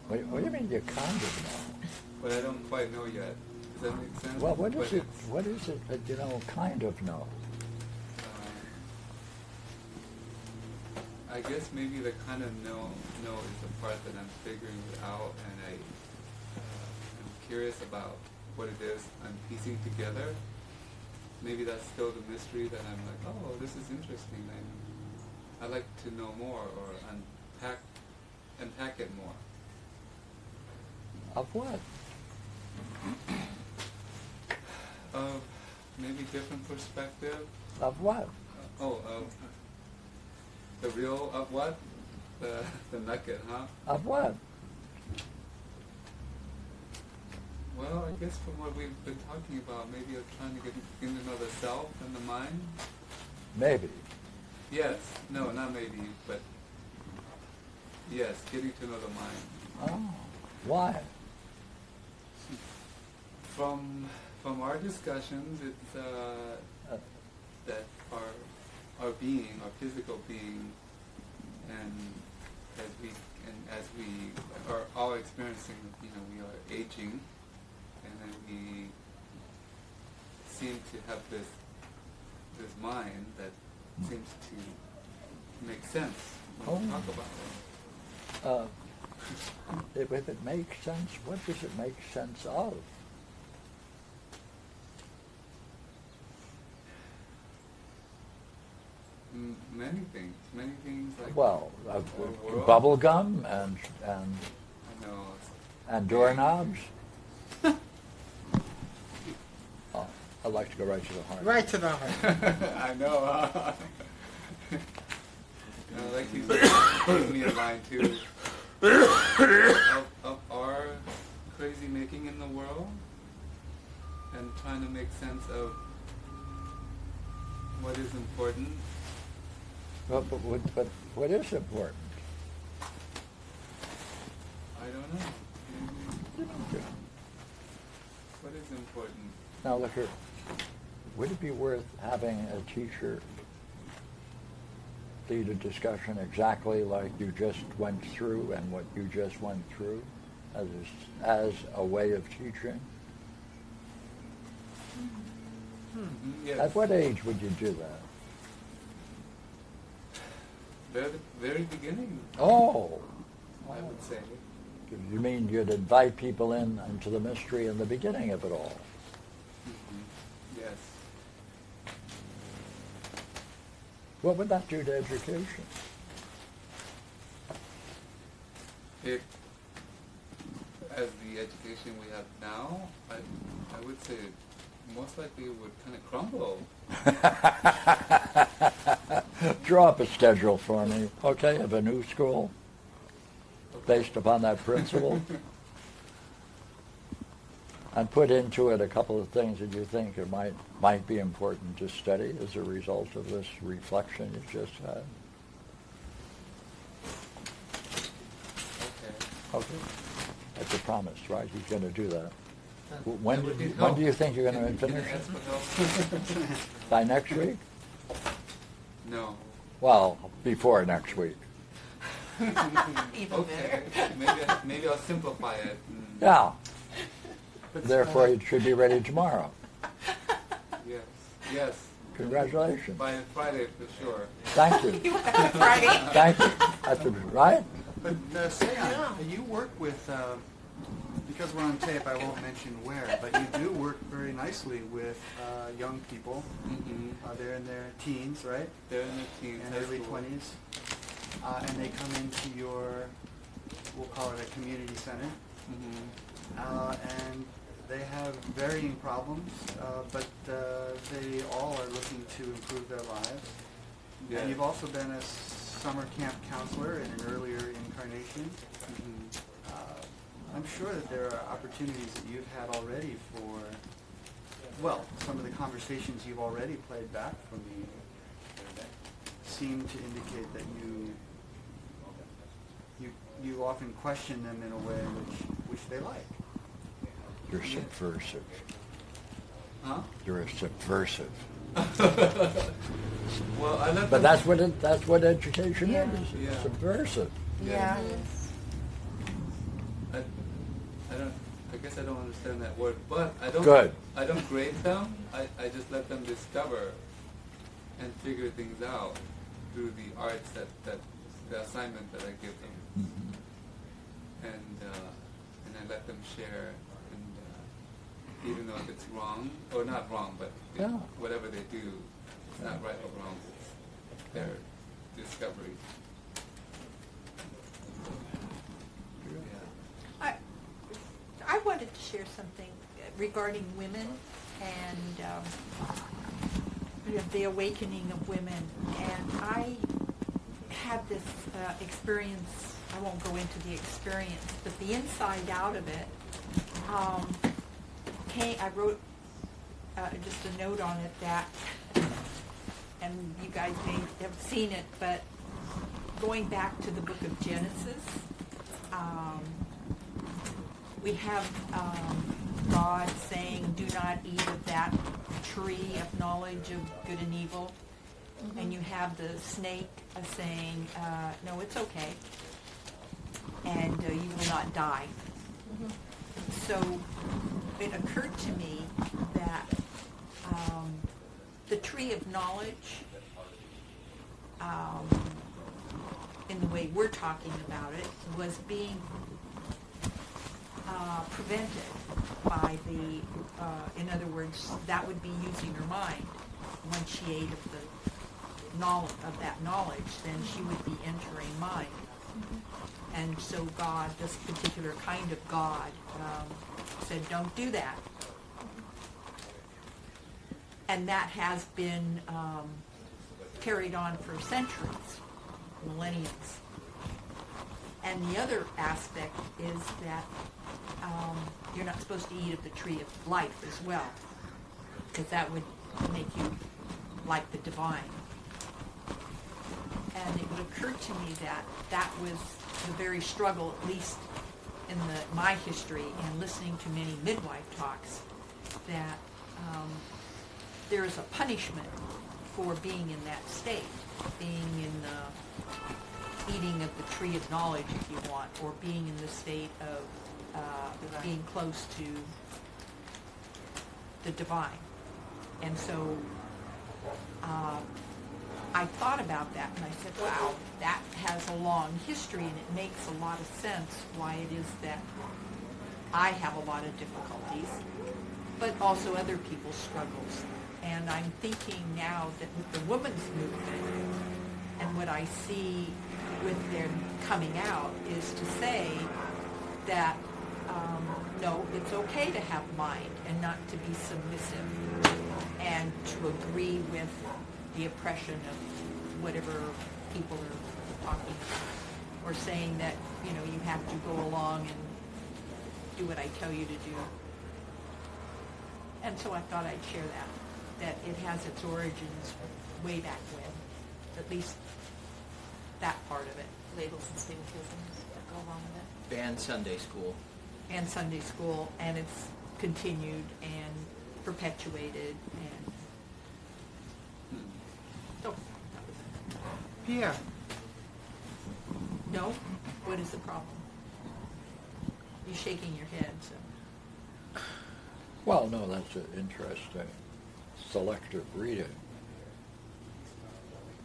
What do you mean you kind of know? But I don't quite know yet. Does that make sense? Well, what is it that you know kind of know? I guess maybe the kind of know is the part that I'm figuring out, and I'm curious about what it is I'm piecing together. Maybe that's still the mystery that I'm like, oh, this is interesting. I'd like to know more, or unpack it more. Of what? Of maybe different perspective. Of what? The real of what? The nugget, huh? Of what? Well, I guess from what we've been talking about, maybe of trying to get into another self and the mind? Maybe. Yes. No, not maybe, but yes, getting to another mind. Oh. Why? From our discussions, it's that our being, our physical being, and as we are all experiencing, we are aging, and then we seem to have this mind that seems to make sense when we talk about it. If it makes sense, what does it make sense of? Many things. Like, well, bubble gum and doorknobs. Oh, I'd like to go right to the heart. Right to the heart. I know. Like he's giving me a line too. Of our crazy making in the world, and trying to make sense of what is important. But what is important? I don't know. Okay. What is important? Now look here. Would it be worth having a teacher lead a discussion exactly like you just went through and what you just went through as a way of teaching? Mm-hmm. Yes. At what age would you do that? The very beginning. Oh. I would say. You mean you'd invite people in into the mystery in the beginning of it all? Mm-hmm. Yes. What would that do to education? As the education we have now, I would say most likely it would kind of crumble. Draw up a schedule for me, okay, of a new school based upon that principle, and put into it a couple of things that you think it might be important to study as a result of this reflection you just had. Okay. That's a promise, right? He's going to do that. When do you think you're going to finish it? By next week? No. Well, before next week. Even better. Maybe I'll simplify it. Yeah. Therefore, it should be ready tomorrow. Yes. Yes. Congratulations. By Friday, for sure. Thank you. You have Friday. Thank you. That's right. But say, you work with because we're on tape, I won't mention where, but you do work very nicely with young people. Mm-hmm. They're in their teens, right? They're in their teens. And early 20s. And they come into your, we'll call it a community center. Mm-hmm. And they have varying problems, but they all are looking to improve their lives. Yeah. And you've also been a summer camp counselor in an earlier incarnation. Mm-hmm. I'm sure that there are opportunities that you've had already for, well, some of the conversations you've already played back for me that seem to indicate that you often question them in a way which they like. You're subversive. Huh? You're a subversive. Well, I love but that's what it, that's what education yeah. is. Yeah. Subversive. Yeah. yeah. I guess I don't understand that word, but I don't grade them. I just let them discover and figure things out through the arts that the assignment that I give them, mm-hmm. And I let them share. And even though if it's wrong or not wrong, but yeah. Whatever they do, it's not right or wrong. It's their discovery. I wanted to share something regarding women and the awakening of women. And I had this experience, I won't go into the experience, but the inside out of it, I wrote just a note on it that, and you guys may have seen it, but going back to the book of Genesis, we have God saying, do not eat of that tree of knowledge of good and evil. Mm-hmm. And you have the snake saying, no, it's okay. And you will not die. Mm-hmm. So it occurred to me that the tree of knowledge, in the way we're talking about it, was being prevented by the, in other words, that would be using her mind. When she ate of the knowledge of that knowledge, then she would be entering mind. Mm-hmm. And so God, this particular kind of God, said, "Don't do that." And that has been carried on for centuries, millennia. And the other aspect is that you're not supposed to eat of the tree of life as well, because that would make you like the divine. And it would occur to me that that was the very struggle, at least in my history, and listening to many midwife talks, that there is a punishment for being in that state, being in the eating of the tree of knowledge, if you want, or being in the state of being close to the divine. And so I thought about that, and I said, wow, that has a long history, and it makes a lot of sense why it is that I have a lot of difficulties, but also other people's struggles. And I'm thinking now that with the women's movement, and what I see with their coming out is to say that, no, it's okay to have mind and not to be submissive and to agree with the oppression of whatever people are talking about, or saying that, you know, you have to go along and do what I tell you to do. And so I thought I'd share that it has its origins way back when, at least that part of it. Labels and stigmatism that go along with it. Banned Sunday school, and it's continued and perpetuated. And so, that was it. Pierre. No? What is the problem? You're shaking your head, so. Well, no, that's an interesting selective reading.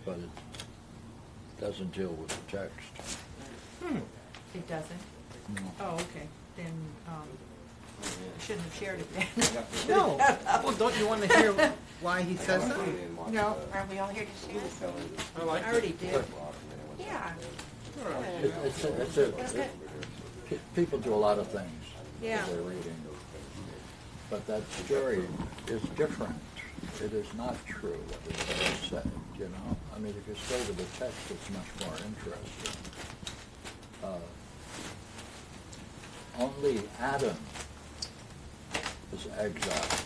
But it doesn't deal with the text. It doesn't? No. Oh, okay. then I shouldn't have shared it then. No. Well, don't you want to hear why he says that? No. Aren't we all here to share it? I like it. I already did. Yeah. People do a lot of things. Yeah. They're reading. But that story is different. It is not true what it said, you know. I mean, if you stay to the text, it's much more interesting. Only Adam is exiled,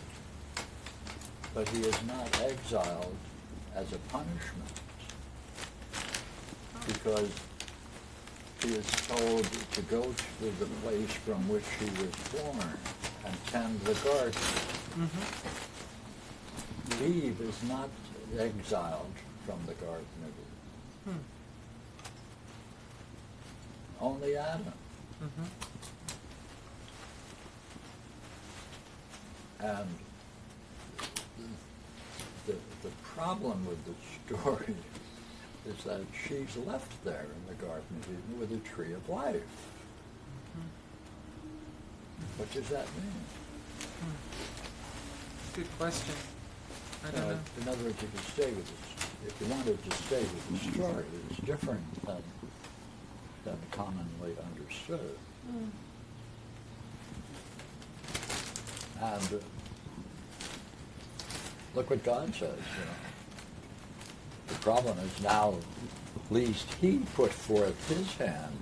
but he is not exiled as a punishment because he is told to go to the place from which he was born and tend the garden. Mm-hmm. Eve is not exiled from the Garden of Eden. Hmm. Only Adam. Mm-hmm. And the problem with the story is that she's left there in the Garden of Eden with a tree of life. What does that mean? Hmm. Good question. I don't know. In other words, if you wanted to stay with the story, it's different than commonly understood. Hmm. And look what God says. You know. The problem is now, at least he put forth his hand.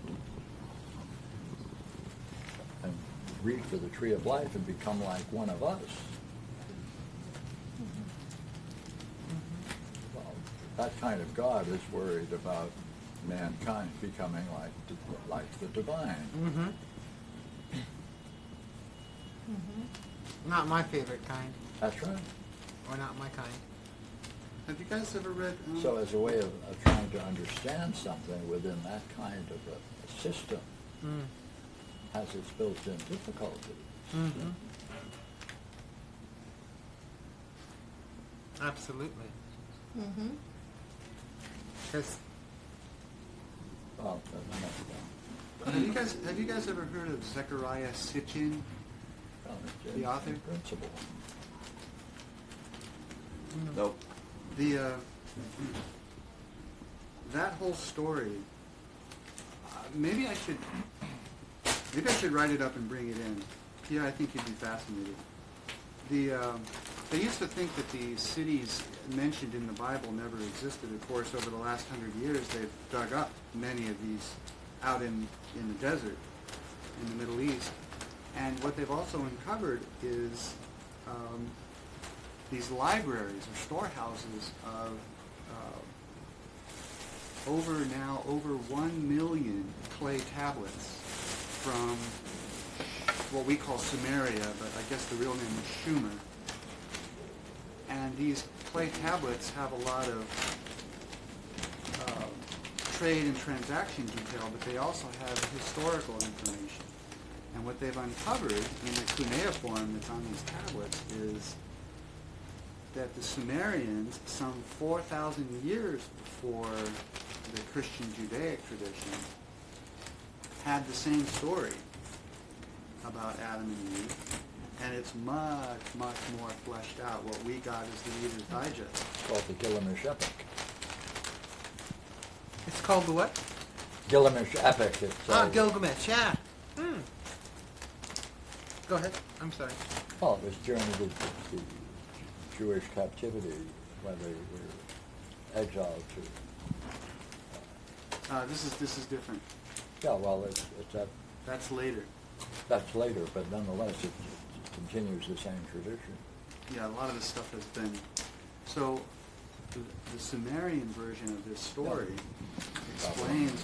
Reach for the tree of life and become like one of us. Mm-hmm. Well, that kind of God is worried about mankind becoming like the divine. Mm-hmm. Mm-hmm. Not my favorite kind. That's right. Or not my kind. Have you guys ever read? So as a way of trying to understand something within that kind of a system, has its built-in difficulty. Mm-hmm. Absolutely. Mm-hmm. Because have you guys ever heard of Zechariah Sitchin, the author? Principle. Mm-hmm. Nope. The that whole story. Maybe I should write it up and bring it in. Yeah, I think you'd be fascinated. They used to think that the cities mentioned in the Bible never existed. Of course, over the last 100 years, they've dug up many of these out in the desert, in the Middle East. And what they've also uncovered is these libraries or storehouses of over 1 million clay tablets from what we call Sumeria, but I guess the real name is Sumer. And these clay tablets have a lot of trade and transaction detail, but they also have historical information. And what they've uncovered in the cuneiform that's on these tablets is that the Sumerians, some 4,000 years before the Christian Judaic tradition, had the same story about Adam and Eve, and it's much, much more fleshed out. What we got is the Reader's Digest. It's called the Gilgamesh Epic. It's called the what? Gilgamesh Epic. It's Gilgamesh, yeah. Mm. Go ahead. I'm sorry. Oh, it was during the Jewish captivity when they were exiled to. This is different. Yeah, well, that's later. That's later, but nonetheless, it continues the same tradition. Yeah, a lot of this stuff has been. So, the Sumerian version of this story explains,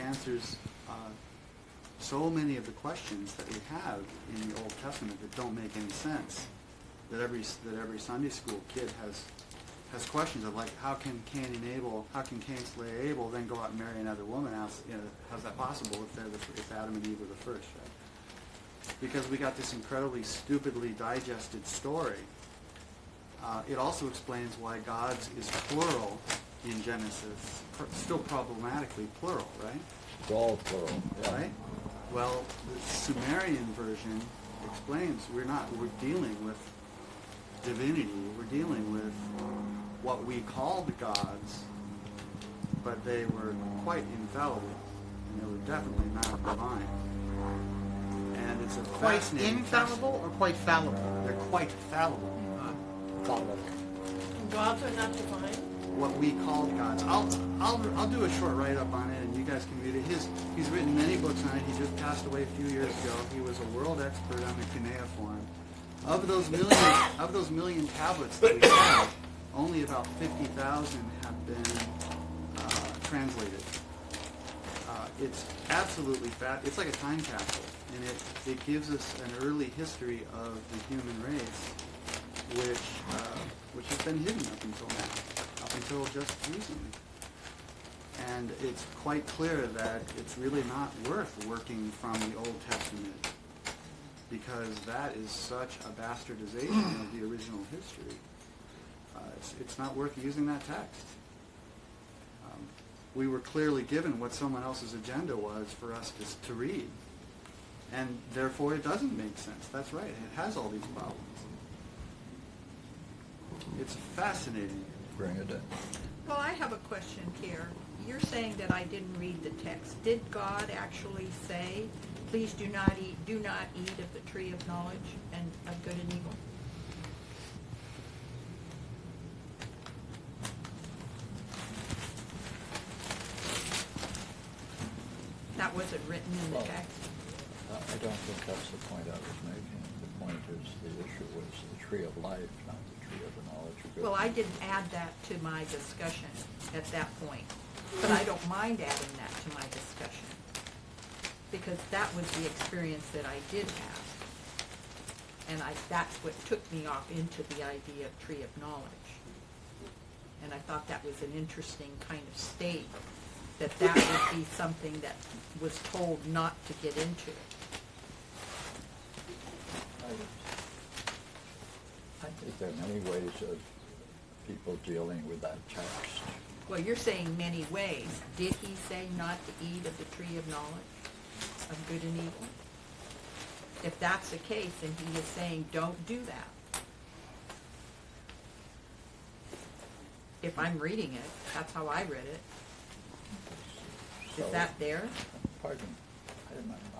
answers so many of the questions that we have in the Old Testament that don't make any sense. That every Sunday school kid has questions of, like, how can Cain slay Abel, then go out and marry another woman? How's that possible if Adam and Eve were the first? Right? Because we got this incredibly stupidly digested story. It also explains why gods is plural in Genesis, still problematically plural, right? It's all plural, yeah. Right? Well, the Sumerian version explains we're dealing with divinity, we're dealing with what we call the gods, but they were quite infallible, and they were definitely not divine. And it's a quite infallible or quite fallible? They're quite fallible. Fallible. Gods are not divine? What we call gods. I'll do a short write-up on it, and you guys can read it. He's written many books on it. He just passed away a few years ago. He was a world expert on the cuneiform. Of those million tablets that we have, only about 50,000 have been translated. It's absolutely it's like a time capsule, and it gives us an early history of the human race, which has been hidden up until now. Until just recently. And it's quite clear that it's really not worth working from the Old Testament, because that is such a bastardization of the original history. It's not worth using that text. We were clearly given what someone else's agenda was for us to read, and therefore it doesn't make sense. That's right, it has all these problems. It's fascinating. Well, I have a question, Pierre. You're saying that I didn't read the text. Did God actually say, "Please do not eat of the tree of knowledge and of good and evil"? That wasn't written in the text. I don't think that's the point I was making. The point is the issue was the tree of life, not the tree of knowledge. Well, I didn't add that to my discussion at that point, but I don't mind adding that to my discussion, because that was the experience that I did have, and that's what took me off into the idea of tree of knowledge. And I thought that was an interesting kind of state, that would be something that was told not to get into. I think there are many ways of people dealing with that text. Well, you're saying many ways. Did he say not to eat of the tree of knowledge of good and evil? If that's the case, then he is saying don't do that. If I'm reading it, that's how I read it. Is that there? Pardon.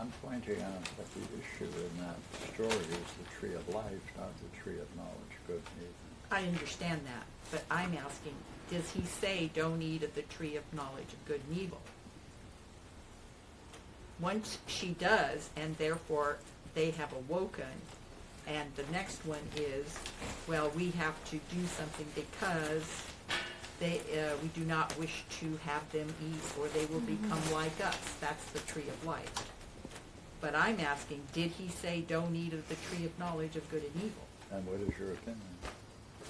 I'm pointing out that the issue in that story is the tree of life, not the tree of knowledge, good and evil. I understand that, but I'm asking, does he say don't eat of the tree of knowledge of good and evil? Once she does, and therefore they have awoken, and the next one is, well, we have to do something because we do not wish to have them eat, or they will become like us. That's the tree of life. But I'm asking, did he say don't eat of the tree of knowledge of good and evil? And what is your opinion?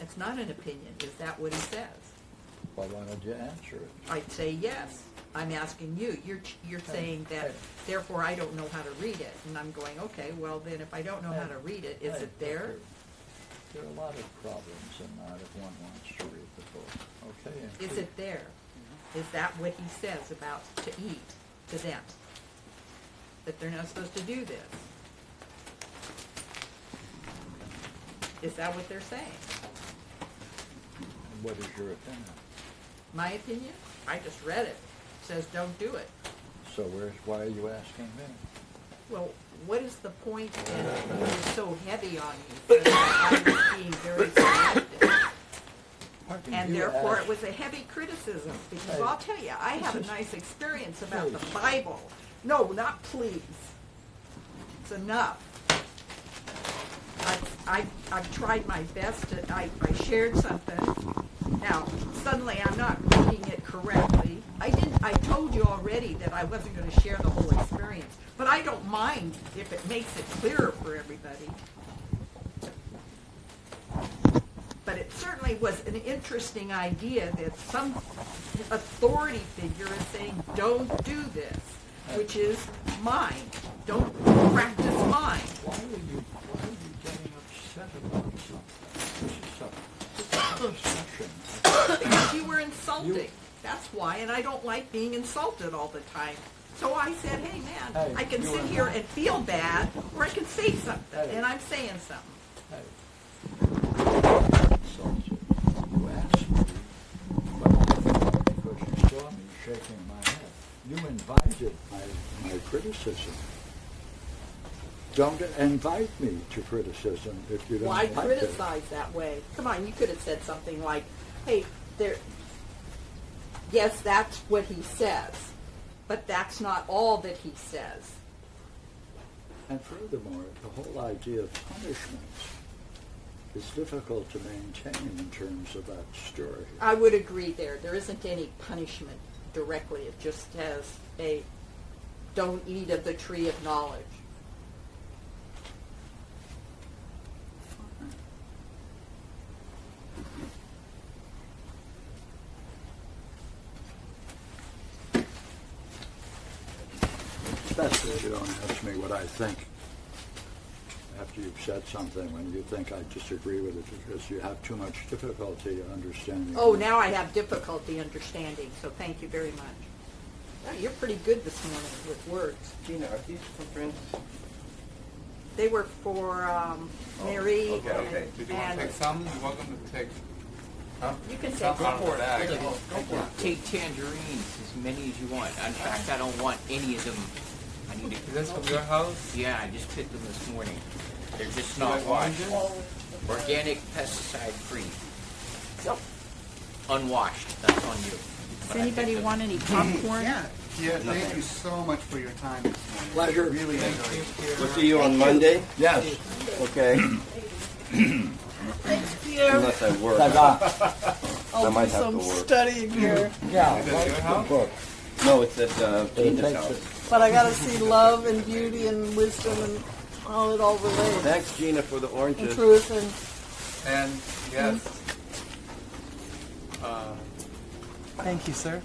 It's not an opinion. Is that what he says? Well, why don't you answer it? I'd say yes. I'm asking you. You're saying that, therefore, I don't know how to read it. And I'm going, okay, well, then if I don't know how to read it, is it there? There are a lot of problems in that if one wants to read the book. Okay. Is it there? Is that what he says about to eat to them? That they're not supposed to do this? Is that what they're saying? And what is your opinion? My opinion? I just read it. It says don't do it. So why are you asking me? Well, what is the point that you're so heavy on me? I was being very selective. And therefore it was a heavy criticism. Because I'll tell you, I have a nice experience about the Bible. No, not please. It's enough. I've tried my best. I shared something. Now, suddenly I'm not reading it correctly. I told you already that I wasn't going to share the whole experience. But I don't mind if it makes it clearer for everybody. But it certainly was an interesting idea that some authority figure is saying, don't do this, which is mine. Don't practice mine. Why are you getting upset about something? Because you were insulting. That's why, and I don't like being insulted all the time. So I said, hey man, hey, I can sit here and feel bad, or I can say something, hey. And I'm saying something. Hey. So you asked me, because you saw me shaking my head, you invited my criticism. Don't invite me to criticism if you don't like it. Why criticize that way? Come on, you could have said something like, hey, there, yes, that's what he says, but that's not all that he says. And furthermore, the whole idea of punishments is difficult to maintain in terms of that story. I would agree there. There isn't any punishment directly. It just has a don't eat of the tree of knowledge. Especially if you don't ask me what I think after you've said something, when you think I disagree with it because you have too much difficulty understanding. Oh, now I have difficulty understanding, so thank you very much. Oh, you're pretty good this morning with words. Gina, are these for friends? They were for Mary. Okay, okay. Did you want to take some? You're welcome to take. Huh? You can take some. Go for it, Alex. Go for it. Take tangerines, as many as you want. In fact, I don't want any of them. Is this from your house? Yeah, I just picked them this morning. They're just not washed. Organic, pesticide-free. Yep. Unwashed. That's on you. Does anybody want any popcorn? Yeah. Yeah. Nothing. Thank you so much for your time this morning. Pleasure. Really enjoyed it. We'll see you on Monday. Yes. Okay. Thanks, Pierre. Unless I work. I might have to work. Some studying here. Yeah. Is that your house? Book. No, it's at Gina's house. But I gotta see love and beauty and wisdom and how it all relates. Thanks, Gina, for the oranges. And truth and yes. Thank you, sir.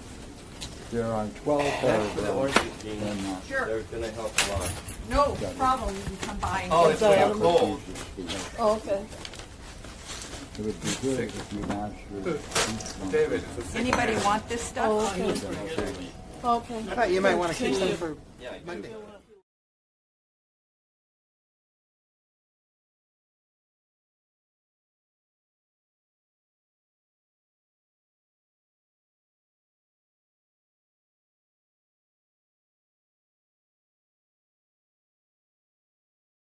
They're on 12. Thanks for the oranges, Gina. Sure. They're gonna help a lot. No problem. You can come by. And it's way cold. Oh, okay. It would be good if you mastered. David. Anybody want this stuff? Oh, okay. I thought you might want to keep them for Monday.